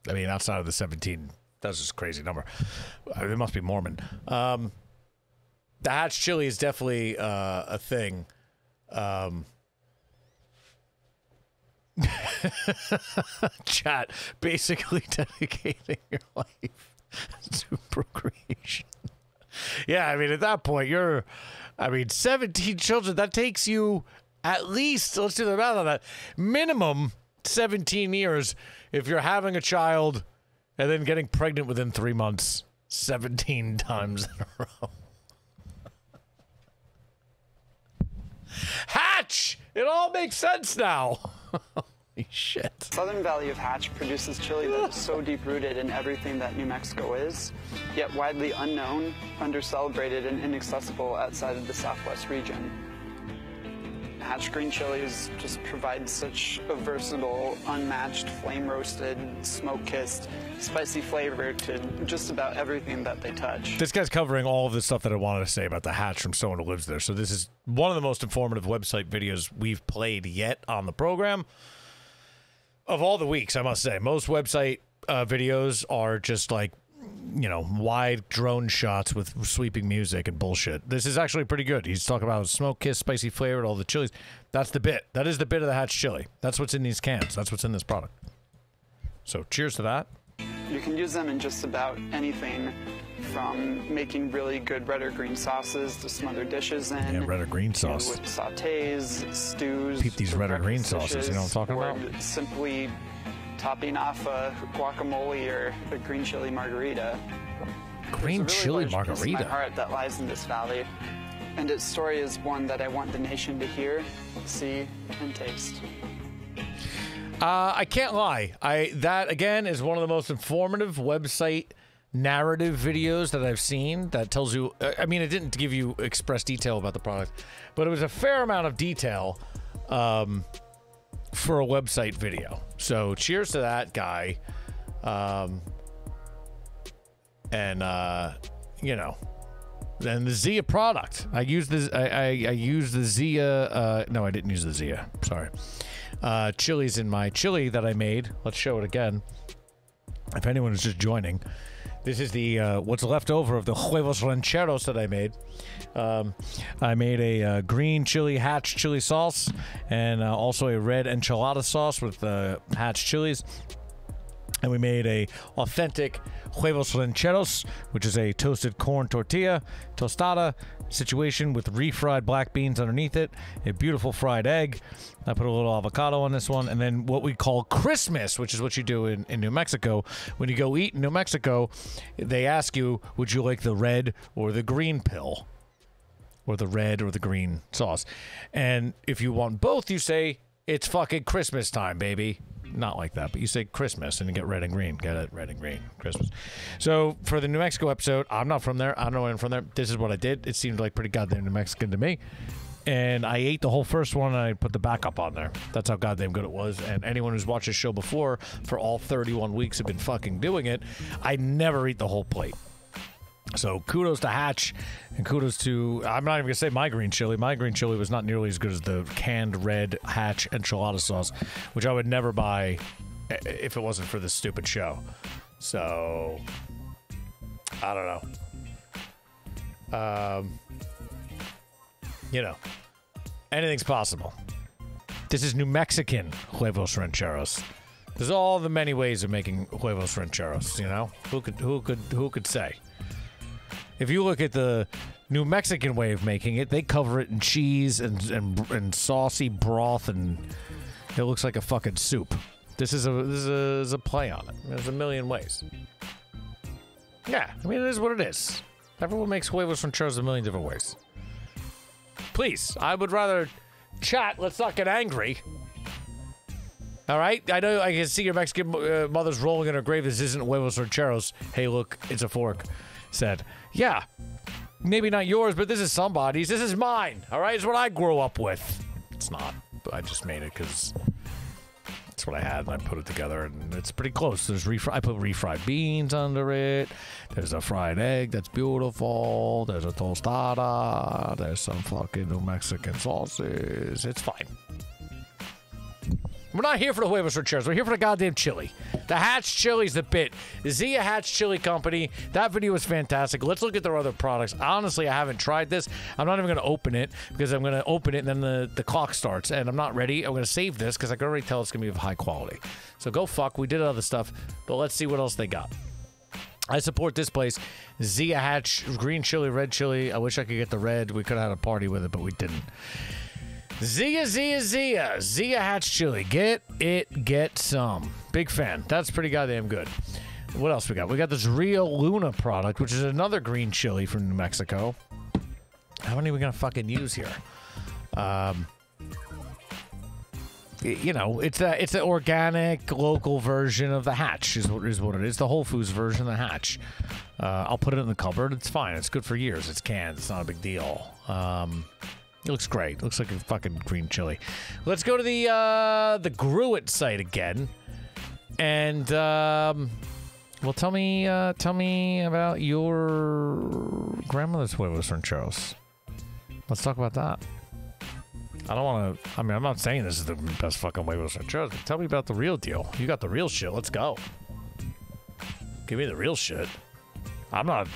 I mean, outside of the seventeen, that's just a crazy number. I mean, it must be Mormon. Um, the Hatch chili is definitely uh, a thing. Um, chat, basically dedicating your life to procreation. Yeah, I mean, at that point, you're, I mean, seventeen children, that takes you... At least, let's do the math on that, minimum seventeen years if you're having a child and then getting pregnant within three months seventeen times in a row. Hatch! It all makes sense now. Holy shit. Southern Valley of Hatch produces chili that is so deep-rooted in everything that New Mexico is, yet widely unknown, under-celebrated, and inaccessible outside of the Southwest region. Hatch green chilies just provide such a versatile, unmatched, flame-roasted, smoke-kissed, spicy flavor to just about everything that they touch. This guy's covering all of the stuff that I wanted to say about the Hatch from someone who lives there, so this is one of the most informative website videos we've played yet on the program. Of all the weeks, I must say, most website uh, videos are just like, you know, wide drone shots with sweeping music and bullshit. This is actually pretty good. He's talking about smoke kiss, spicy flavor, all the chilies. That's the bit. That is the bit of the Hatch chili. That's what's in these cans. That's what's in this product. So cheers to that. You can use them in just about anything, from making really good red or green sauces to some other dishes in. Yeah, red or green sauce. With sautés, stews. Peep these red or green sauces, dishes, you know what I'm talking about? Or simply topping off a guacamole or a green chili margarita. Green There's a really chili large margarita. Piece of my heart that lies in this valley, and its story is one that I want the nation to hear, see, and taste. Uh, I can't lie. I that again is one of the most informative website narrative videos that I've seen. That tells you. I mean, it didn't give you express detail about the product, but it was a fair amount of detail um, for a website video. So, cheers to that guy. Um, And, uh, you know, then the Zia product. I used the, I, I, I used the Zia, uh, no, I didn't use the Zia. Sorry. Uh, chili's in my chili that I made. Let's show it again. If anyone is just joining, this is the, uh, what's left over of the huevos rancheros that I made. Um, I made a uh, green chili Hatch chili sauce and uh, also a red enchilada sauce with uh, Hatch chilies. And we made a authentic huevos rancheros, which is a toasted corn tortilla, tostada situation with refried black beans underneath it, a beautiful fried egg. I put a little avocado on this one. And then what we call Christmas, which is what you do in, in New Mexico. When you go eat in New Mexico, they ask you, would you like the red or the green pill? Or the red or the green sauce? And if you want both, you say, it's fucking Christmas time, baby. Not like that, but you say Christmas and you get red and green. Get it? Red and green. Christmas. So for the New Mexico episode, I'm not from there. I don't know where I'm from there. This is what I did. It seemed like pretty goddamn New Mexican to me. And I ate the whole first one, and I put the backup on there. That's how goddamn good it was. And anyone who's watched this show before for all thirty-one weeks have been fucking doing it. I never eat the whole plate. So kudos to Hatch, and kudos to, I'm not even going to say my green chili. My green chili was not nearly as good as the canned red Hatch enchilada sauce, which I would never buy if it wasn't for this stupid show. So, I don't know. Um, you know, anything's possible. This is New Mexican huevos rancheros. There's all the many ways of making huevos rancheros, you know? Who could, who could, who could say? If you look at the New Mexican way of making it, they cover it in cheese and, and and saucy broth, and it looks like a fucking soup. This is a this is a, this is a play on it. There's a million ways. Yeah, I mean, it is what it is. Everyone makes huevos rancheros a million different ways. Please, I would rather chat. Let's not get angry. All right, I know I can see your Mexican uh, mother's rolling in her grave. This isn't huevos rancheros. Hey, look, it's a fork. Said, yeah, maybe not yours, but this is somebody's. This is mine, all right? It's what I grew up with. It's not, but I just made it because that's what I had, and I put it together, and it's pretty close. There's refri I put refried beans under it. There's a fried egg that's beautiful. There's a tostada. There's some fucking New Mexican sauces. It's fine. We're not here for the huevos rancheros. We're here for the goddamn chili. The Hatch Chili's the bit. The Zia Hatch Chili Company. That video was fantastic. Let's look at their other products. Honestly, I haven't tried this. I'm not even going to open it because I'm going to open it and then the, the clock starts. And I'm not ready. I'm going to save this because I can already tell it's going to be of high quality. So go fuck. We did other stuff. But let's see what else they got. I support this place. Zia Hatch Green Chili, Red Chili. I wish I could get the red. We could have had a party with it, but we didn't. Zia, Zia, Zia. Zia Hatch Chili. Get it, get some. Big fan. That's pretty goddamn good. What else we got? We got this Rio Luna product, which is another green chili from New Mexico. How many are we going to fucking use here? Um, you know, it's a, it's an organic, local version of the Hatch is what, is what it is. The Whole Foods version of the Hatch. Uh, I'll put it in the cupboard. It's fine. It's good for years. It's canned. It's not a big deal. Um... It looks great. It looks like a fucking green chili. Let's go to the uh, the Gruet site again, and um, well, tell me, uh, tell me about your grandmother's huevos rancheros. Let's talk about that. I don't want to. I mean, I'm not saying this is the best fucking huevos rancheros. But tell me about the real deal. You got the real shit. Let's go. Give me the real shit. I'm not.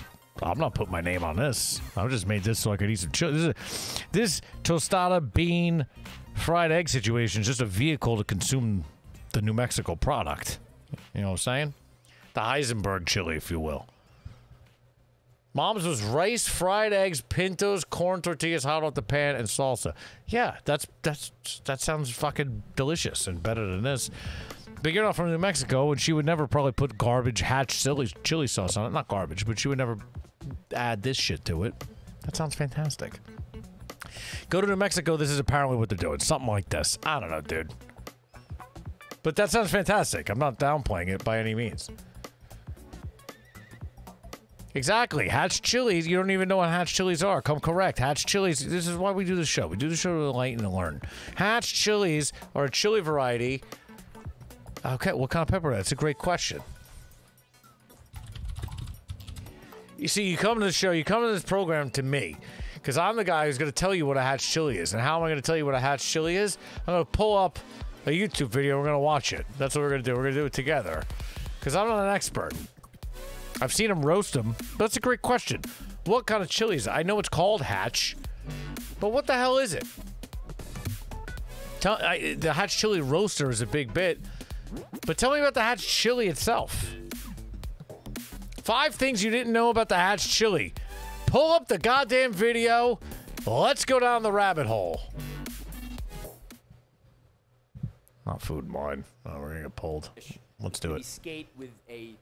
I'm not putting my name on this. I just made this so I could eat some chili. This, this tostada bean fried egg situation is just a vehicle to consume the New Mexico product. You know what I'm saying? The Heisenberg chili, if you will. Mom's was rice, fried eggs, pintos, corn tortillas, hot off the pan, and salsa. Yeah, that's that's that sounds fucking delicious and better than this. But you're not from New Mexico, and she would never probably put garbage Hatch chili, chili sauce on it. Not garbage, but she would never add this shit to it. That sounds fantastic. Go to New Mexico. This is apparently what they're doing. Something like this. I don't know, dude. But that sounds fantastic. I'm not downplaying it by any means. Exactly. Hatch chilies. You don't even know what Hatch chilies are. Come correct. Hatch chilies. This is why we do the show. We do the show to enlighten and learn. Hatch chilies are a chili variety. Okay, what kind of pepper? That's a great question. You see, you come to the show, you come to this program to me, because I'm the guy who's going to tell you what a Hatch chili is. And how am I going to tell you what a Hatch chili is? I'm going to pull up a YouTube video. We're going to watch it. That's what we're going to do. We're going to do it together, because I'm not an expert. I've seen them roast them. That's a great question. What kind of chili is it? I know it's called Hatch, but what the hell is it? Tell, I, the Hatch chili roaster is a big bit, but tell me about the Hatch chili itself. Five things you didn't know about the Hatch chili. Pull up the goddamn video. Let's go down the rabbit hole. Not food, mine. Oh, we're gonna get pulled. Let's do it. Skate with a.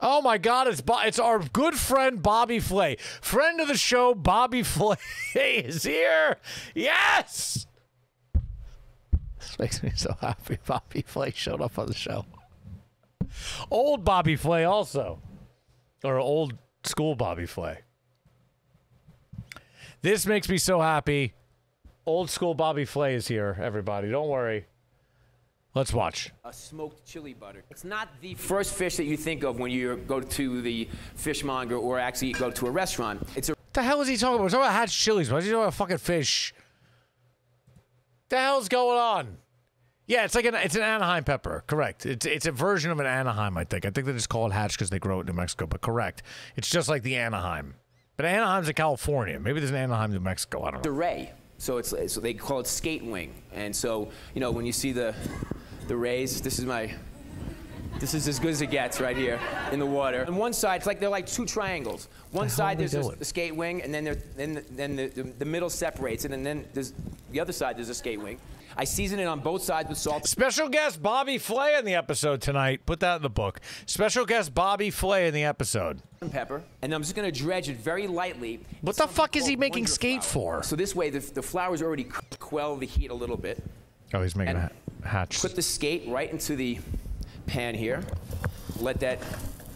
Oh my God! It's Bo it's our good friend Bobby Flay, friend of the show. Bobby Flay is here. Yes. This makes me so happy. Bobby Flay showed up on the show. Old Bobby Flay also, or old school Bobby Flay. This makes me so happy. Old school Bobby Flay is here. Everybody, don't worry. Let's watch. A smoked chili butter. It's not the first fish that you think of when you go to the fishmonger or actually go to a restaurant. It's a the hell is he talking about? We're talking about Hatch chilies. Why is he talking about fucking fish? The hell's going on? Yeah, it's like an it's an Anaheim pepper. Correct. It's it's a version of an Anaheim. I think. I think they just call it Hatch because they grow it in New Mexico. But correct. It's just like the Anaheim. But Anaheim's in California. Maybe there's an Anaheim, New Mexico. I don't know. The Ray. So it's so they call it skate wing. And so you know when you see the. The rays, this is my, this is as good as it gets right here in the water. On one side, it's like they're like two triangles. One side there's a, a skate wing, and then there, then, the, then the, the, the middle separates, and then, then there's the other side there's a skate wing. I season it on both sides with salt. Special guest Bobby Flay in the episode tonight. Put that in the book. Special guest Bobby Flay in the episode. Pepper, and I'm just gonna dredge it very lightly. What the fuck is he making skate for? So this way the the flowers already quell the heat a little bit. Oh, he's making a Hatch. Put the skate right into the pan here. Let that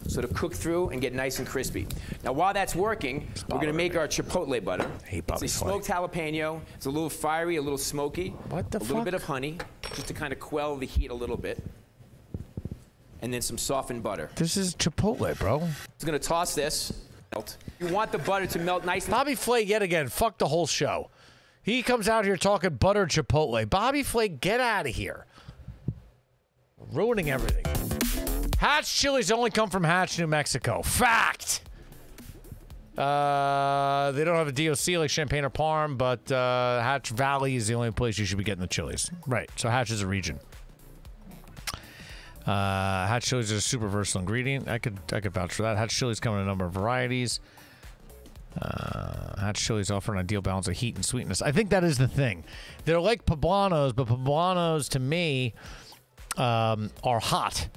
sort of cook through and get nice and crispy. Now, while that's working, it's we're going to make our chipotle butter. It's a smoked jalapeno. It's a little fiery, a little smoky. What the fuck? A little bit of honey, just to kind of quell the heat a little bit. And then some softened butter. This is chipotle, bro. I'm going to toss this. You want the butter to melt nicely. Bobby Flay, yet again, fuck the whole show. He comes out here talking butter chipotle. Bobby Flay, get out of here. Ruining everything. Hatch chilies only come from Hatch, New Mexico. Fact! Uh, they don't have a D O C like Champagne or Parm, but uh, Hatch Valley is the only place you should be getting the chilies. Right, so Hatch is a region. Uh, Hatch chilies are a super versatile ingredient. I could, I could vouch for that. Hatch chilies come in a number of varieties. Uh, Hatch chilies offer an ideal balance of heat and sweetness. I think that is the thing. They're like poblanos, but poblanos to me um, are hot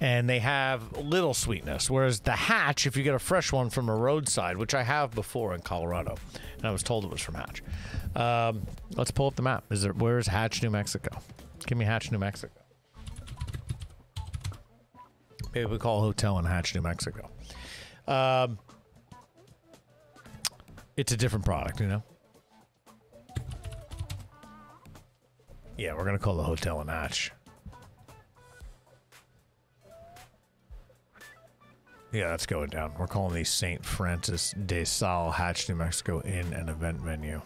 and they have little sweetness. Whereas the Hatch, if you get a fresh one from a roadside, which I have before in Colorado, and I was told it was from Hatch. Um, let's pull up the map. Is there? Where is Hatch, New Mexico? Give me Hatch, New Mexico. Maybe we call a hotel in Hatch, New Mexico. Um, It's a different product, you know? Yeah, we're going to call the hotel an Hatch. Yeah, that's going down. We're calling the Saint Francis de Sal Hatch, New Mexico Inn and Event Venue.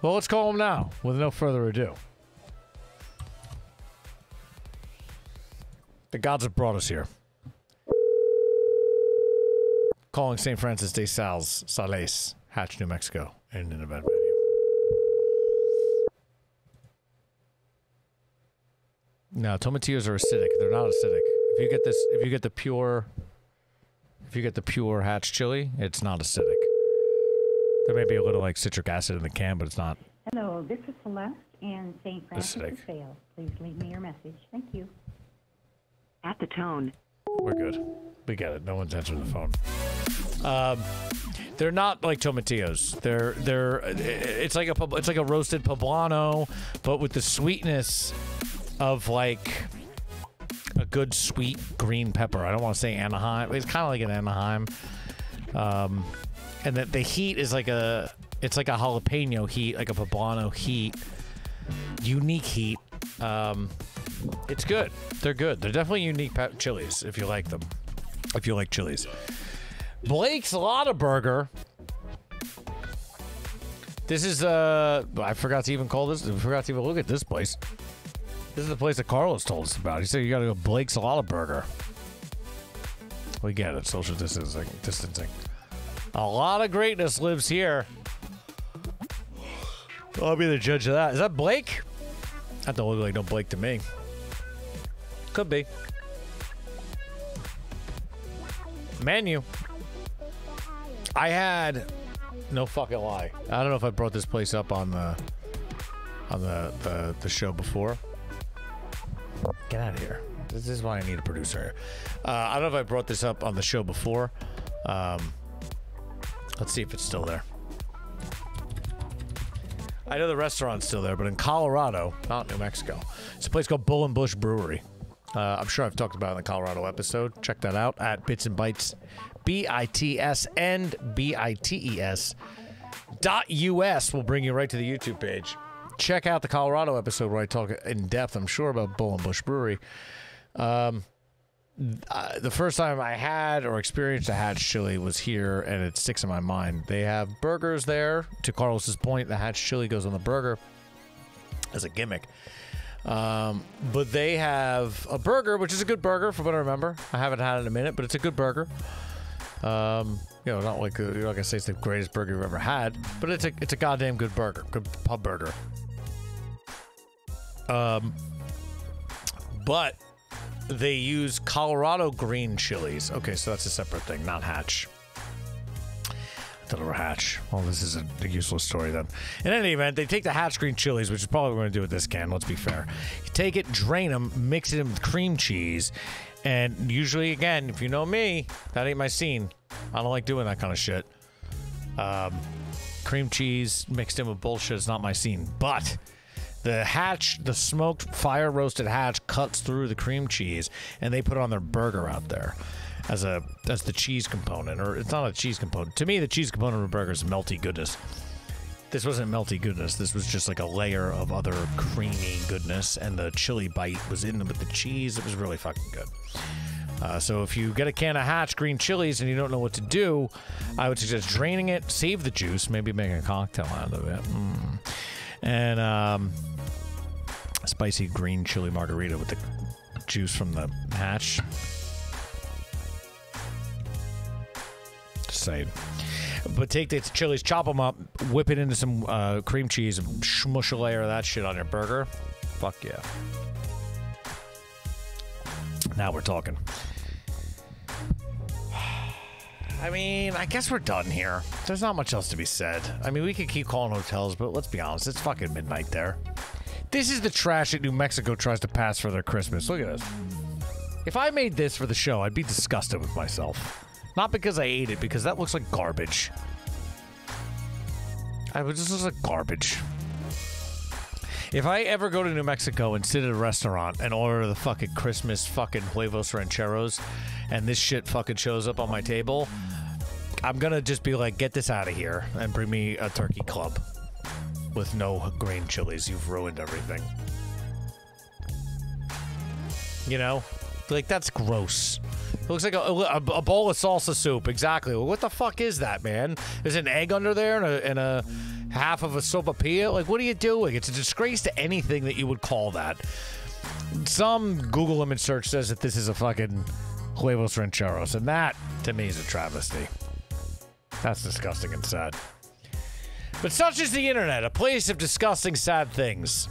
Well, let's call them now, with no further ado. The gods have brought us here. Calling Saint Francis de Sal's Sales, Hatch, New Mexico, in an event venue. No, tomatillos are acidic. They're not acidic. If you get this, if you get the pure, if you get the pure Hatch chili, it's not acidic. There may be a little like citric acid in the can, but it's not. Hello, this is Celeste in Saint Francis de Sal. Please leave me your message. Thank you. At the tone. We're good. We get it. No one's answering the phone. Um, they're not like tomatillos. They're they're. It's like a it's like a roasted poblano, but with the sweetness of like a good sweet green pepper. I don't want to say Anaheim. It's kind of like an Anaheim. Um, and that the heat is like a. It's like a jalapeno heat, like a poblano heat, unique heat. Um, it's good. They're good. They're definitely unique pe chilies if you like them, if you like chilies. Blake's Lotaburger. This is, uh, I forgot to even call this, I forgot to even look at this place. This is the place that Carlos told us about. He said you got to go Blake's Lotaburger. We get it, social distancing. distancing. A lot of greatness lives here. I'll be the judge of that. Is that Blake? That don't look like no Blake to me. Could be. Menu. I had no fucking lie. I don't know if I brought this place up on the on the the, the show before. Get out of here. This is why I need a producer. Uh, I don't know if I brought this up on the show before. Um, let's see if it's still there. I know the restaurant's still there, but in Colorado, not New Mexico, it's a place called Bull and Bush Brewery. Uh, I'm sure I've talked about it in the Colorado episode. Check that out at Bits and Bites, B I T S and B I T E S dot U S will bring you right to the YouTube page. Check out the Colorado episode where I talk in depth, I'm sure, about Bull and Bush Brewery. Um, uh, the first time I had or experienced a Hatch chili was here, and it sticks in my mind. They have burgers there. To Carlos's point, the Hatch chili goes on the burger as a gimmick. Um, but they have a burger, which is a good burger from what I remember. I haven't had it in a minute, but it's a good burger. Um, you know, not like you're not gonna say it's the greatest burger you've ever had, but it's a it's a goddamn good burger, good pub burger. Um, but they use Colorado green chilies. Okay, so that's a separate thing, not Hatch. The little Hatch. Well, this is a, a useless story then. In any event, they take the Hatch green chilies, which is probably what we're going to do with this can, let's be fair. You take it, drain them, mix it in with cream cheese, and usually, again, if you know me, that ain't my scene. I don't like doing that kind of shit. Um, cream cheese mixed in with bullshit is not my scene, but the Hatch, the smoked, fire-roasted Hatch cuts through the cream cheese, and they put it on their burger out there. As a as the cheese component, or it's not a cheese component. To me, the cheese component of a burger is melty goodness. This wasn't melty goodness. This was just like a layer of other creamy goodness, and the chili bite was in them with the cheese. It was really fucking good. Uh, so if you get a can of Hatch green chilies and you don't know what to do, I would suggest draining it, save the juice, maybe make a cocktail out of it, mm. and um, a spicy green chili margarita with the juice from the Hatch. Side. But take the chilies, chop them up, whip it into some uh, cream cheese, and smush a layer of that shit on your burger. Fuck yeah. Now we're talking. I mean, I guess we're done here. There's not much else to be said. I mean, we could keep calling hotels, but let's be honest, it's fucking midnight there. This is the trash that New Mexico tries to pass for their Christmas. Look at this. If I made this for the show, I'd be disgusted with myself. Not because I ate it, because that looks like garbage. I would just look like garbage. If I ever go to New Mexico and sit at a restaurant and order the fucking Christmas fucking huevos rancheros, and this shit fucking shows up on my table, I'm gonna just be like, get this out of here and bring me a turkey club with no green chilies. You've ruined everything. You know? Like, that's gross. It looks like a, a, a bowl of salsa soup. Exactly. Well, what the fuck is that, man? There's an egg under there and a, and a half of a sopapilla. Like, what are you doing? It's a disgrace to anything that you would call that. Some Google image search says that this is a fucking huevos rancheros, and that, to me, is a travesty. That's disgusting and sad. But such is the internet, a place of disgusting, sad things.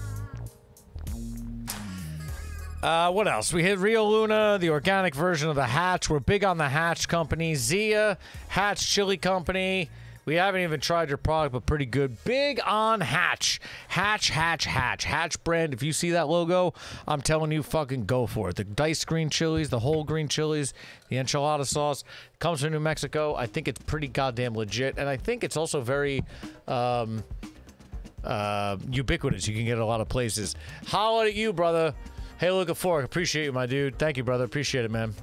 Uh, what else? We hit Rio Luna, the organic version of the Hatch. We're big on the Hatch Company. Zia Hatch Chili Company. We haven't even tried your product, but pretty good. Big on Hatch. Hatch, Hatch, Hatch. Hatch brand. If you see that logo, I'm telling you, fucking go for it. The diced green chilies, the whole green chilies, the enchilada sauce. Comes from New Mexico. I think it's pretty goddamn legit. And I think it's also very... Um, Uh, ubiquitous. You can get it a lot of places. Holla at you, brother. Hey, look at Fork. Appreciate you, my dude. Thank you, brother. Appreciate it, man.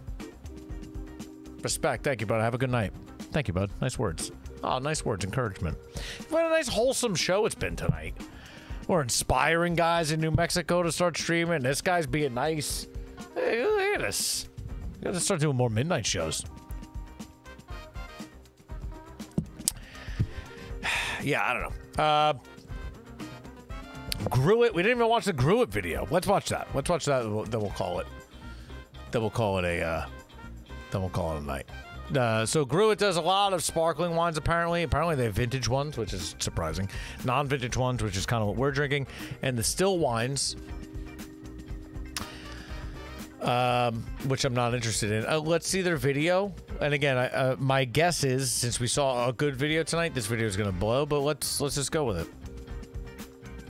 Respect. Thank you, brother. Have a good night. Thank you, bud. Nice words. Oh, nice words. Encouragement. What a nice, wholesome show it's been tonight. We're inspiring guys in New Mexico to start streaming. This guy's being nice. Hey, look at us. We gotta start doing more midnight shows. Yeah, I don't know. Uh... Gruet. We didn't even watch the Gruet video. Let's watch that. Let's watch that. Then we'll call it. Then we'll call it a. Uh, then we'll call it a night. Uh, so Gruet does a lot of sparkling wines. Apparently, apparently they have vintage ones, which is surprising. Non-vintage ones, which is kind of what we're drinking, and the still wines, um, which I'm not interested in. Uh, let's see their video. And again, I, uh, my guess is since we saw a good video tonight, this video is going to blow. But let's let's just go with it.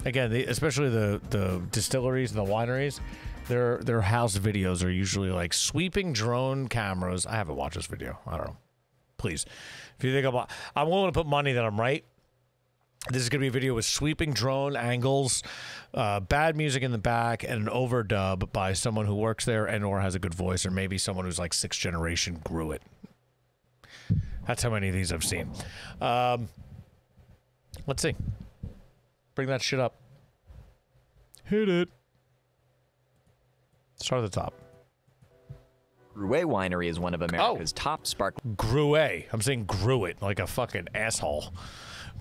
Again, the, especially the, the distilleries and the wineries, their their house videos are usually like sweeping drone cameras. I haven't watched this video. I don't know. Please. If you think about, I'm willing to put money that I'm right. This is going to be a video with sweeping drone angles, uh, bad music in the back, and an overdub by someone who works there and or has a good voice, or maybe someone who's like sixth generation grew it. That's how many of these I've seen. Um, let's see. Bring that shit up. Hit it. Start at the top. Gruet Winery is one of America's oh. top spark. Gruet. I'm saying Gruet like a fucking asshole.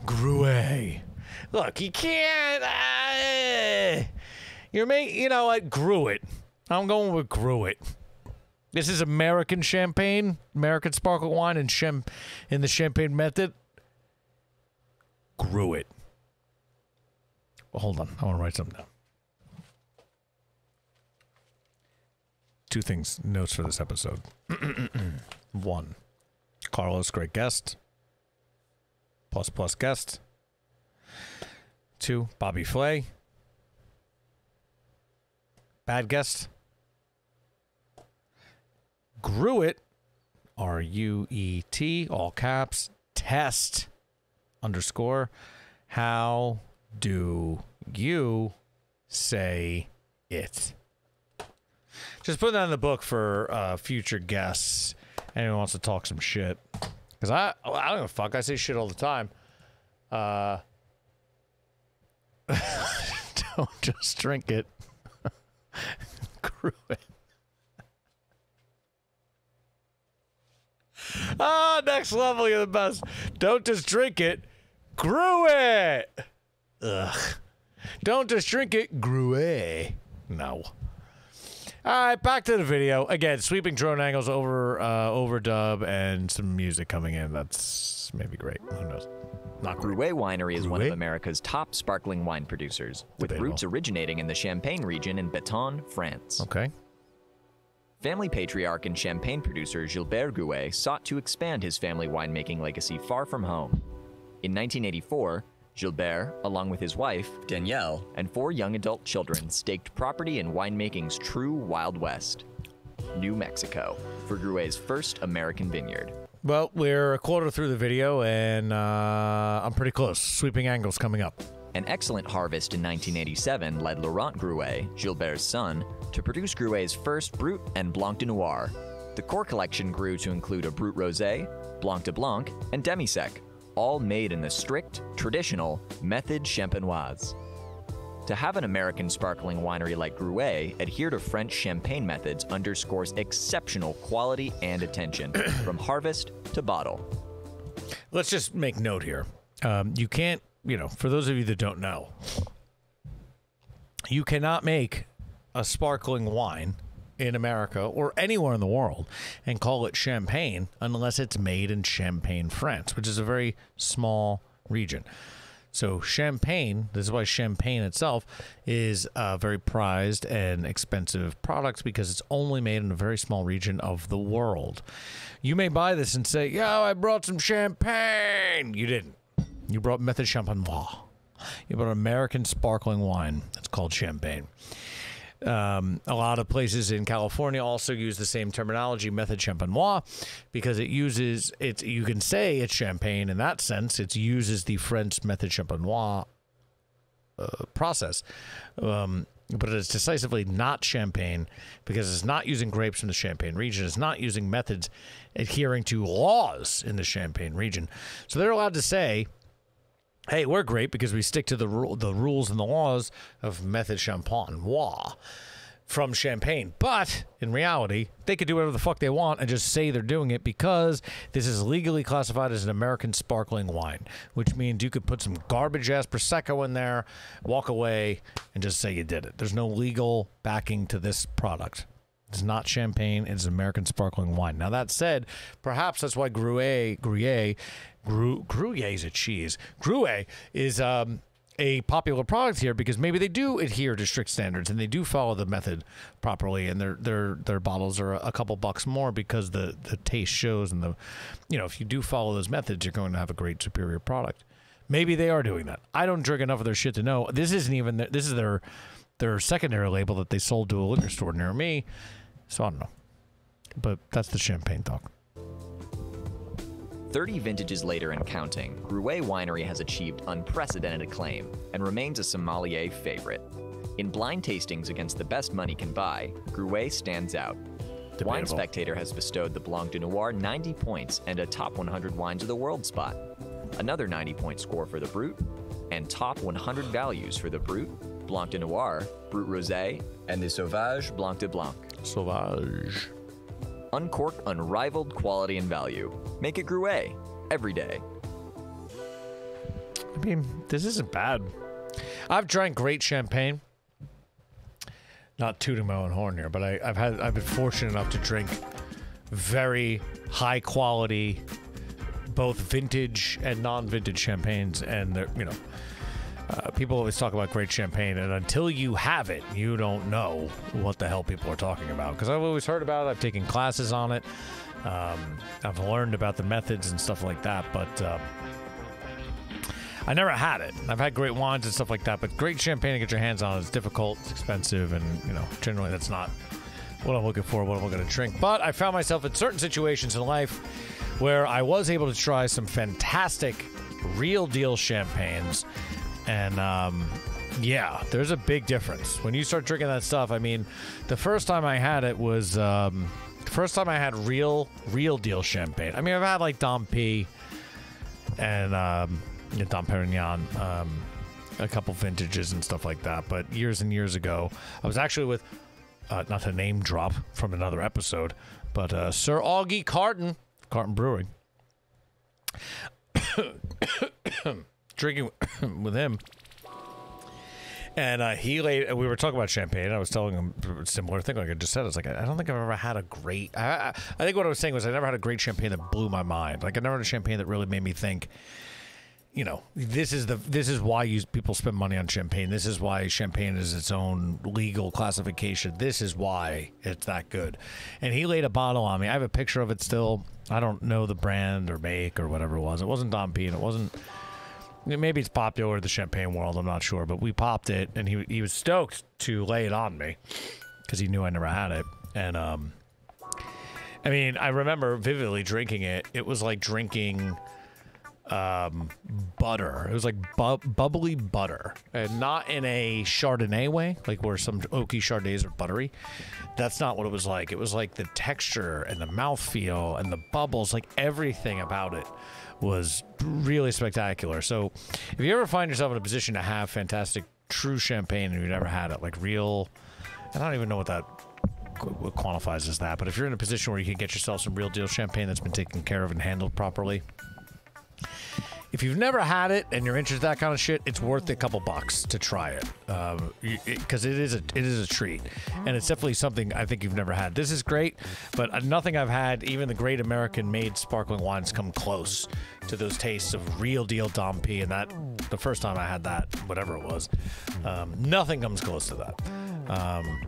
Gruet. Look, you can't. Uh, you're making. You know what? Gruet. I'm going with Gruet. This is American champagne, American sparkling wine, and sham in the champagne method. Gruet. Hold on, I want to write something down. Two things, notes for this episode. One, Carlos, great guest. Plus plus guest. Two, Bobby Flay. Bad guest. Gruet, R U E T, all caps, test, underscore, how... do you say it? Just put that in the book for uh, future guests. Anyone wants to talk some shit? Because I, I don't give a fuck. I say shit all the time. Uh, don't just drink it. Screw it. Ah, next level, you're the best. Don't just drink it. Screw it. Ugh. Don't just drink it, Gruet. No. All right, back to the video. Again, sweeping drone angles over uh, overdub and some music coming in. That's maybe great. Who knows? Not great. Gruet Winery is Gruet? one of America's top sparkling wine producers, with Debatable. roots originating in the Champagne region in Baton, France. Okay. Family patriarch and champagne producer Gilbert Gruet sought to expand his family winemaking legacy far from home. In nineteen eighty-four, Gilbert, along with his wife, Danielle, and four young adult children, staked property in winemaking's true Wild West, New Mexico, for Gruet's first American vineyard. Well, we're a quarter through the video, and uh, I'm pretty close. Sweeping angles coming up. An excellent harvest in nineteen eighty-seven led Laurent Gruet, Gilbert's son, to produce Gruet's first Brut and Blanc de Noir. The core collection grew to include a Brut Rosé, Blanc de Blanc, and Demi-Sec, all made in the strict, traditional method champenoise. To have an American sparkling winery like Gruet adhere to French champagne methods underscores exceptional quality and attention, from harvest to bottle. Let's just make note here. Um, you can't, you know, for those of you that don't know, you cannot make a sparkling wine in America or anywhere in the world and call it champagne unless it's made in Champagne, France, which is a very small region. So champagne, this is why champagne itself is a very prized and expensive product, because it's only made in a very small region of the world. You may buy this and say, yo, I brought some champagne. You didn't. You brought Method Champenois. You brought American sparkling wine. It's called champagne. Um, a lot of places in California also use the same terminology, Method Champenois, because it uses it. You can say it's champagne in that sense. It uses the French Method Champenois uh, process, um, but it's decisively not champagne because it's not using grapes from the Champagne region. It's not using methods adhering to laws in the Champagne region. So they're allowed to say, hey, we're great because we stick to the rule, the rules and the laws of Method Champenois from Champagne. But in reality, they could do whatever the fuck they want and just say they're doing it, because this is legally classified as an American sparkling wine, which means you could put some garbage-ass Prosecco in there, walk away, and just say you did it. There's no legal backing to this product. It's not champagne. It's American sparkling wine. Now, that said, perhaps that's why Gruet, Gruet, Gru, Gruyere is a cheese. Gruet is um, a popular product here, because maybe they do adhere to strict standards and they do follow the method properly, and their their their bottles are a couple bucks more because the the taste shows, and the you know if you do follow those methods, you're going to have a great superior product. Maybe they are doing that. I don't drink enough of their shit to know. This isn't even their, this is their their secondary label that they sold to a liquor store near me. So I don't know. But that's the champagne talk. thirty vintages later and counting, Gruet Winery has achieved unprecedented acclaim and remains a sommelier favorite. In blind tastings against the best money can buy, Gruet stands out. Debatable. Wine Spectator has bestowed the Blanc de Noir ninety points and a top one hundred Wines of the World spot, another ninety-point score for the Brut, and top one hundred values for the Brut, Blanc de Noir, Brut Rosé, and the Sauvage Blanc de Blanc. Sauvage. Uncork unrivaled quality and value. Make it Gruet every day. I mean, this isn't bad. I've drank great champagne. Not tooting my own horn here, but I, I've had I've been fortunate enough to drink very high quality, both vintage and non-vintage champagnes, and they're, you know. Uh, people always talk about great champagne, and until you have it, you don't know what the hell people are talking about. Because I've always heard about it. I've taken classes on it. Um, I've learned about the methods and stuff like that, but uh, I never had it. I've had great wines and stuff like that, but great champagne to get your hands on is difficult. It's expensive, and you know, generally that's not what I'm looking for, what I'm going to drink. But I found myself in certain situations in life where I was able to try some fantastic real deal champagnes. And, um, yeah, there's a big difference. When you start drinking that stuff, I mean, the first time I had it was, um, the first time I had real, real deal champagne. I mean, I've had, like, Dom P and, um, you know, Dom Perignon, um, a couple vintages and stuff like that. But years and years ago, I was actually with, uh, not to name drop from another episode, but, uh, Sir Augie Carton, Carton Brewing. Drinking with him, and uh, he laid. We were talking about champagne. I was telling him a similar thing, like I just said. I was like, I don't think I've ever had a great. I, I, I think what I was saying was I never had a great champagne that blew my mind. Like I never had a champagne that really made me think. You know, this is the this is why you people spend money on champagne. This is why champagne is its own legal classification. This is why it's that good. And he laid a bottle on me. I have a picture of it still. I don't know the brand or make or whatever it was. It wasn't Dom P, and it wasn't. Maybe it's popular in the champagne world, I'm not sure, but we popped it, and he he was stoked to lay it on me because he knew I never had it. And um, I mean, I remember vividly drinking it. It was like drinking um, butter. It was like bu bubbly butter, and not in a Chardonnay way, like where some oaky Chardonnays are buttery. That's not what it was like. It was like the texture and the mouthfeel and the bubbles, like everything about it was really spectacular. So if you ever find yourself in a position to have fantastic true champagne and you've never had it, like real, I don't even know what that what quantifies as that, but if you're in a position where you can get yourself some real deal champagne that's been taken care of and handled properly, if you've never had it and you're interested in that kind of shit, it's worth a couple bucks to try it, because um, it, it is a it is a treat, and it's definitely something I think you've never had. This is great, but nothing I've had, even the great American-made sparkling wines, come close to those tastes of real deal Dom P. And that the first time I had that, whatever it was, um, nothing comes close to that. Um,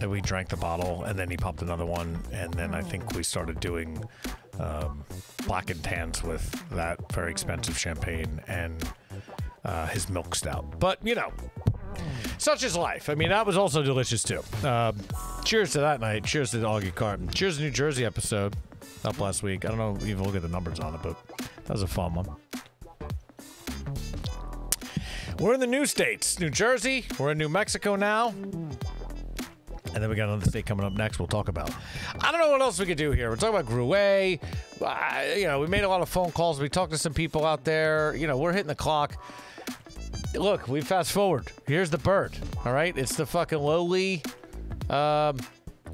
And we drank the bottle, and then he popped another one, and then I think we started doing um, black and tans with that very expensive champagne and uh, his milk stout. But, you know, such is life. I mean, that was also delicious, too. Uh, cheers to that night. Cheers to the Augie Carton. Cheers to the New Jersey episode up last week. I don't know if you look at the numbers on it, but that was a fun one. We're in the new states. New Jersey. We're in New Mexico now. And then we got another state coming up next we'll talk about. I don't know what else we could do here. We're talking about Gruet. Uh, you know, we made a lot of phone calls. We talked to some people out there. You know, we're hitting the clock. Look, we fast forward. Here's the bird, all right? It's the fucking lowly um,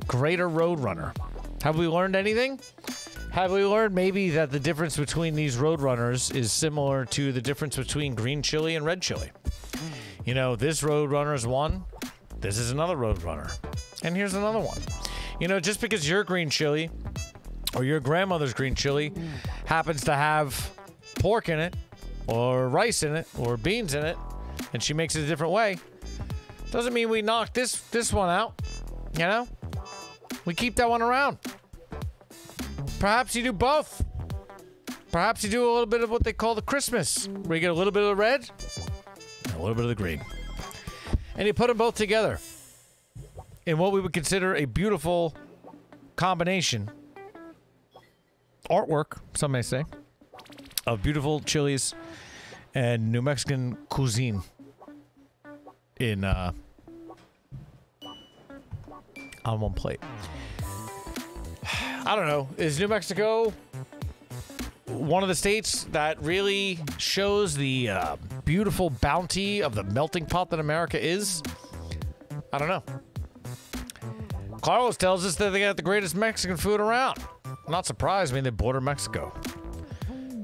greater roadrunner. Have we learned anything? Have we learned maybe that the difference between these roadrunners is similar to the difference between green chili and red chili? You know, this roadrunner's one. This is another roadrunner. And here's another one. You know, just because your green chili or your grandmother's green chili happens to have pork in it or rice in it or beans in it, and she makes it a different way, doesn't mean we knock this this one out, you know? We keep that one around. Perhaps you do both. Perhaps you do a little bit of what they call the Christmas, where you get a little bit of the red and a little bit of the green. And you put them both together in what we would consider a beautiful combination, artwork, some may say, of beautiful chilies and New Mexican cuisine in uh, on one plate. I don't know. Is New Mexico one of the states that really shows the uh, beautiful bounty of the melting pot that America is? I don't know. Carlos tells us that they got the greatest Mexican food around. I'm not surprised. I mean, they border Mexico.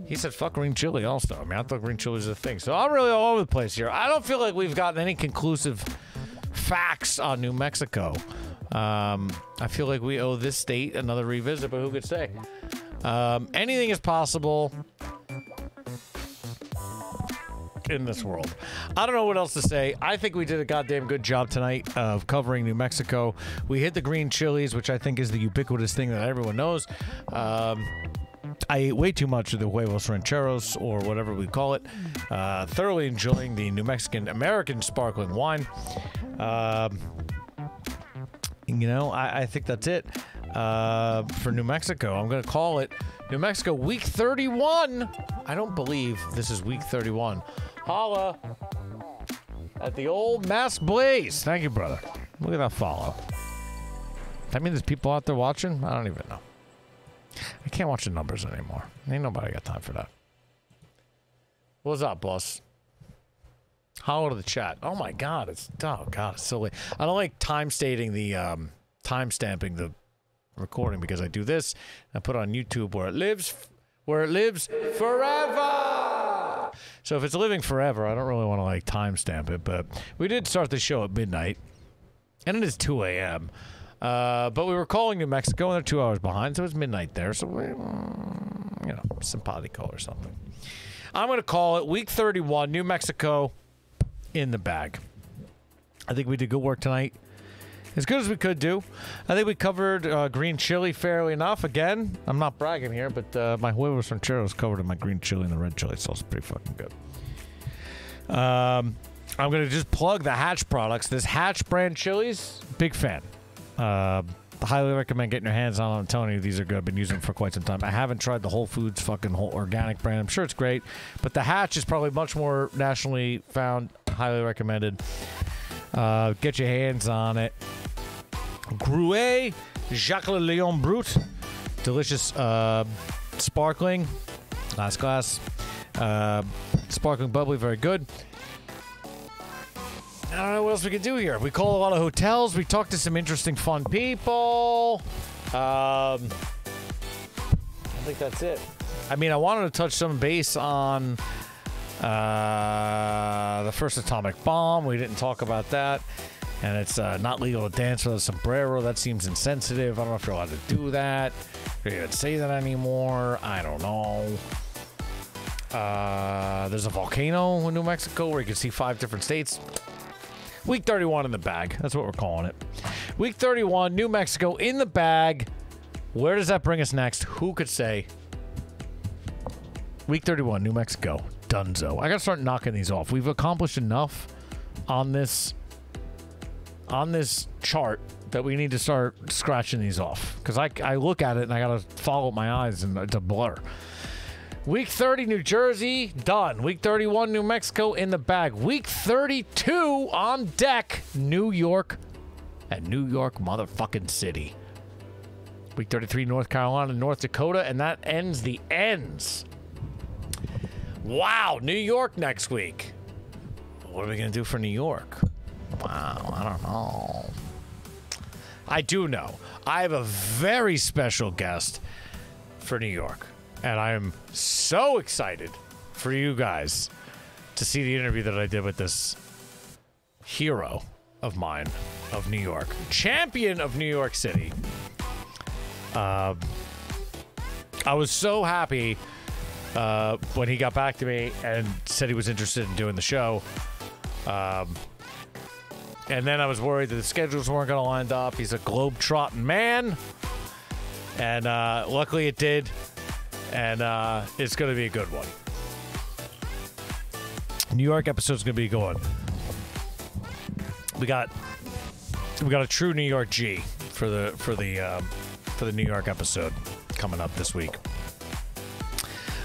He said, fuck green chili also. I mean, I thought green chili was a thing. So I'm really all over the place here. I don't feel like we've gotten any conclusive facts on New Mexico. Um, I feel like we owe this state another revisit, but who could say? Um, anything is possible in this world. I don't know what else to say. I think we did a goddamn good job tonight of covering New Mexico. We hit the green chilies, which I think is the ubiquitous thing that everyone knows. Um, I ate way too much of the huevos rancheros, or whatever we call it. Uh, thoroughly enjoying the New Mexican American sparkling wine. Um, you know, I, I think that's it uh, for New Mexico. I'm going to call it New Mexico week thirty-one. I don't believe this is week thirty-one. Holla at the old Mass Blaze. Thank you, brother. Look at that follow. Does that mean there's people out there watching? I don't even know. I can't watch the numbers anymore. Ain't nobody got time for that. What's up, boss? Holla to the chat. Oh, my God. It's, oh, God, it's so late. I don't like time stating the, um, time stamping the recording, because I do this and I put it on YouTube where it lives, where it lives forever. So if it's living forever, I don't really want to, like, timestamp it, but we did start the show at midnight, and it is two A M Uh, but we were calling New Mexico, and they're two hours behind, so it's midnight there, so we, you know, simpatico or something. I'm going to call it week thirty-one, New Mexico in the bag. I think we did good work tonight. As good as we could do. I think we covered uh, green chili fairly enough. Again, I'm not bragging here, but uh, my huevos rancheros covered in my green chili and the red chili sauce. Pretty fucking good. Um, I'm going to just plug the Hatch products. This Hatch brand chilies, big fan. Uh, highly recommend getting your hands on them. I'm telling you, these are good. I've been using them for quite some time. I haven't tried the Whole Foods fucking whole organic brand. I'm sure it's great. But the Hatch is probably much more nationally found. Highly recommended. Uh, get your hands on it. Gruet, Jacqueline Leon Brut, delicious uh, sparkling, last glass, uh, sparkling bubbly, very good. I don't know what else we can do here. We call a lot of hotels. We talked to some interesting, fun people. Um, I think that's it. I mean, I wanted to touch some base on uh, the first atomic bomb. We didn't talk about that. And it's uh, not legal to dance with a sombrero. That seems insensitive. I don't know if you're allowed to do that. If you even say that anymore. I don't know. Uh, there's a volcano in New Mexico where you can see five different states. Week thirty-one in the bag. That's what we're calling it. Week thirty-one, New Mexico in the bag. Where does that bring us next? Who could say? Week thirty-one, New Mexico. Dunzo. I got to start knocking these off. We've accomplished enough on this on this chart that we need to start scratching these off. Because I, I look at it and I got to follow my eyes and it's a blur. Week thirty, New Jersey, done. Week thirty-one, New Mexico, in the bag. Week thirty-two, on deck, New York and New York motherfucking city. Week thirty-three, North Carolina, North Dakota, and that ends the ends. Wow, New York next week. What are we going to do for New York? Wow, I don't know. I do know. I have a very special guest for New York. And I am so excited for you guys to see the interview that I did with this hero of mine of New York. Champion of New York City. Uh, I was so happy uh, when he got back to me and said he was interested in doing the show. Um, and then I was worried that the schedules weren't going to line up. He's a globe-trotting man. And uh, luckily it did. And uh, it's going to be a good one. New York episode's going to be going. We got we got a true New York G for the for the um, for the New York episode coming up this week.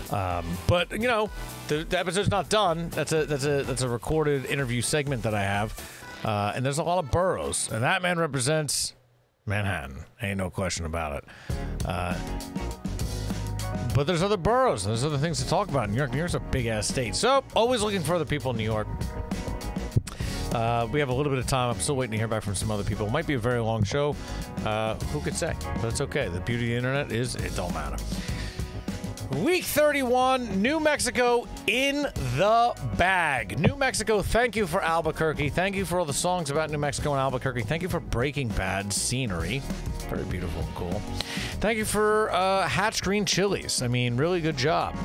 Um, but you know, the, the episode's not done. That's a that's a that's a recorded interview segment that I have, uh, and there's a lot of boroughs, and that man represents Manhattan. Ain't no question about it. Uh, But there's other boroughs. There's other things to talk about. New York, New York's a big-ass state. So, always looking for other people in New York. Uh, we have a little bit of time. I'm still waiting to hear back from some other people. It might be a very long show. Uh, who could say? But it's okay. The beauty of the internet is it don't matter. Week thirty-one, New Mexico in the bag. New Mexico, thank you for Albuquerque. Thank you for all the songs about New Mexico and Albuquerque. Thank you for Breaking Bad scenery. Very beautiful and cool. Thank you for uh, Hatch Green Chilies. I mean, really good job.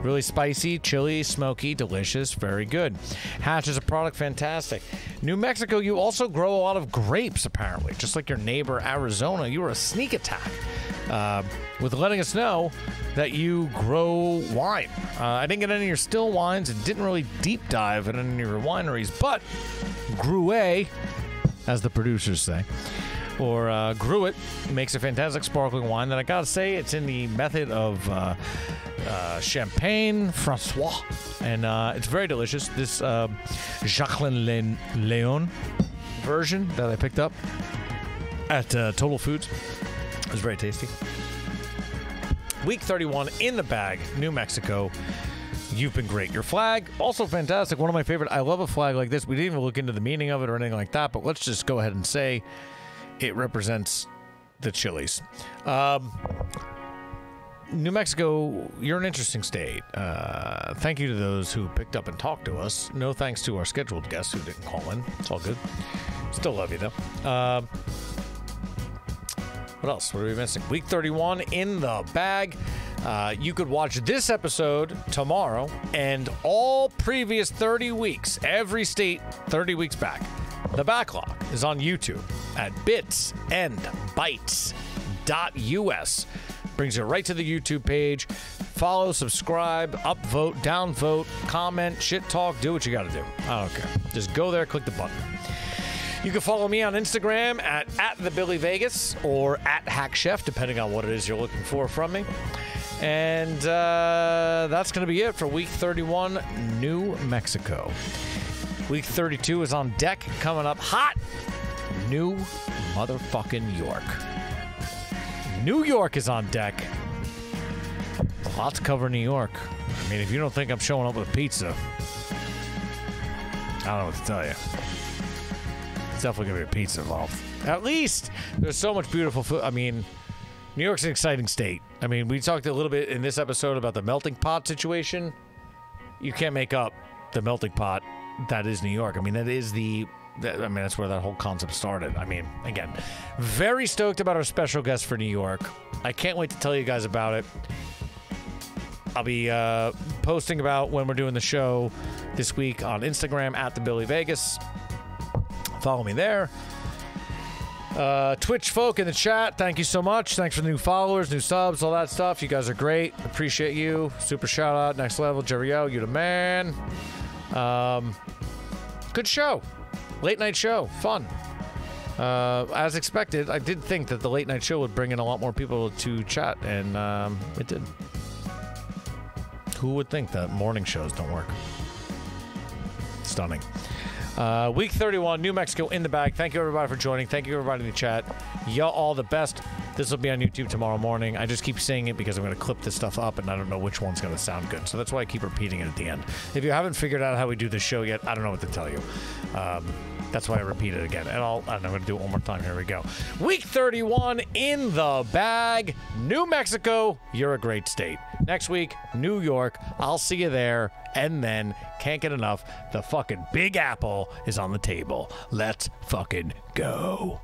Really spicy, chili, smoky, delicious. Very good. Hatch is a product. Fantastic. New Mexico, you also grow a lot of grapes, apparently. Just like your neighbor, Arizona, you were a sneak attack uh, with letting us know that you grow wine. Uh, I didn't get any of your still wines and didn't really deep dive into any of your wineries, but Gruet, as the producers say, or uh, Gruet makes a fantastic sparkling wine that I gotta say it's in the method of uh, uh, Champagne Francois, and uh, it's very delicious. This uh, Jacqueline Le Leon version that I picked up at uh, Total Foods was very tasty. Week thirty-one in the bag, New Mexico. You've been great. Your flag, also fantastic. One of my favorite. I love a flag like this. We didn't even look into the meaning of it or anything like that, but let's just go ahead and say it represents the Chili's. Um, New Mexico, you're an interesting state. Uh, thank you to those who picked up and talked to us. No thanks to our scheduled guests who didn't call in. It's all good. Still love you, though. Uh, what else? What are we missing? Week thirty-one in the bag. Uh, you could watch this episode tomorrow and all previous thirty weeks, every state thirty weeks back. The backlog is on YouTube at bits and bites dot U S. Brings you right to the YouTube page. Follow, subscribe, upvote, downvote, comment, shit talk, do what you got to do. I don't care. Just go there, click the button. You can follow me on Instagram at, at TheBillyVegas or at HackChef, depending on what it is you're looking for from me. And uh, that's going to be it for Week thirty-one, New Mexico. Week thirty-two is on deck, coming up hot. New motherfucking York. New York is on deck. A lot to cover in New York. I mean, if you don't think I'm showing up with pizza, I don't know what to tell you. It's definitely going to be a pizza involved. At least there's so much beautiful food. I mean, New York's an exciting state. I mean, we talked a little bit in this episode about the melting pot situation. You can't make up the melting pot that is New York. I mean, that is the... I mean, that's where that whole concept started. I mean, again, very stoked about our special guest for New York. I can't wait to tell you guys about it. I'll be uh, posting about when we're doing the show this week on Instagram at TheBillyVegas. Follow me there. Uh, Twitch folk in the chat, thank you so much. Thanks for the new followers, new subs, all that stuff. You guys are great. Appreciate you. Super shout out. Next level. Jerry O, you the man. Um, good show. Late night show, fun. Uh, as expected, I did think that the late night show would bring in a lot more people to chat, and um, it did. Who would think that morning shows don't work? Stunning. Uh, week thirty-one, New Mexico in the bag. Thank you, everybody, for joining. Thank you, everybody, in the chat. Y'all all the best. This will be on YouTube tomorrow morning. I just keep saying it because I'm going to clip this stuff up, and I don't know which one's going to sound good. So that's why I keep repeating it at the end. If you haven't figured out how we do this show yet, I don't know what to tell you. Um, that's why I repeat it again. And, I'll, and I'm going to do it one more time. Here we go. Week thirty-one in the bag. New Mexico, you're a great state. Next week, New York. I'll see you there. And then, can't get enough, the fucking Big Apple is on the table. Let's fucking go.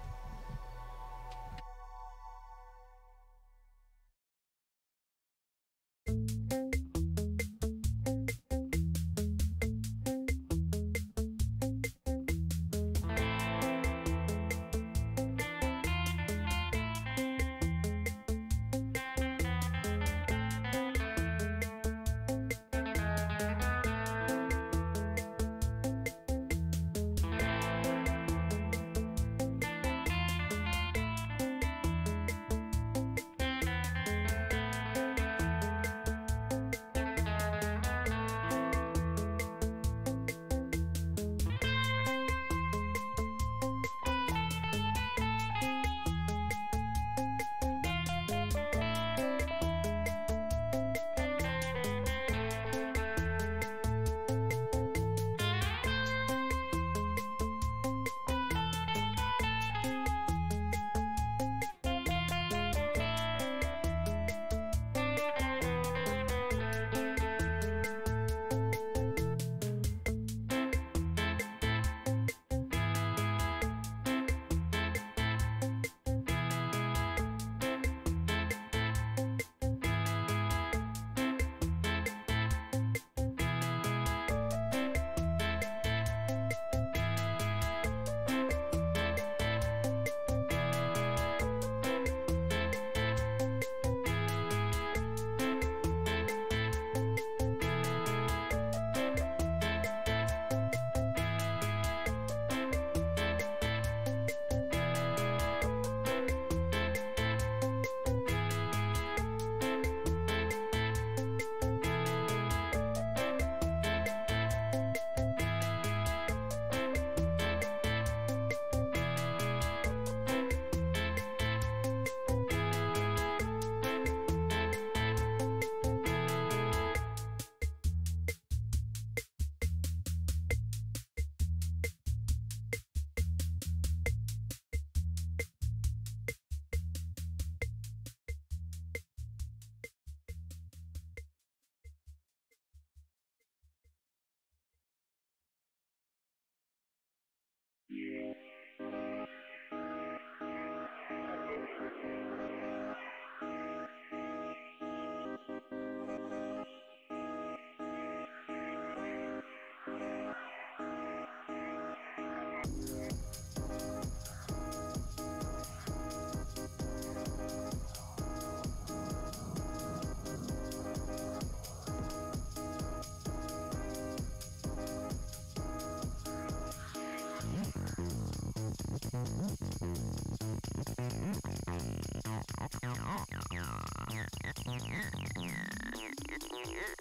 Yeah.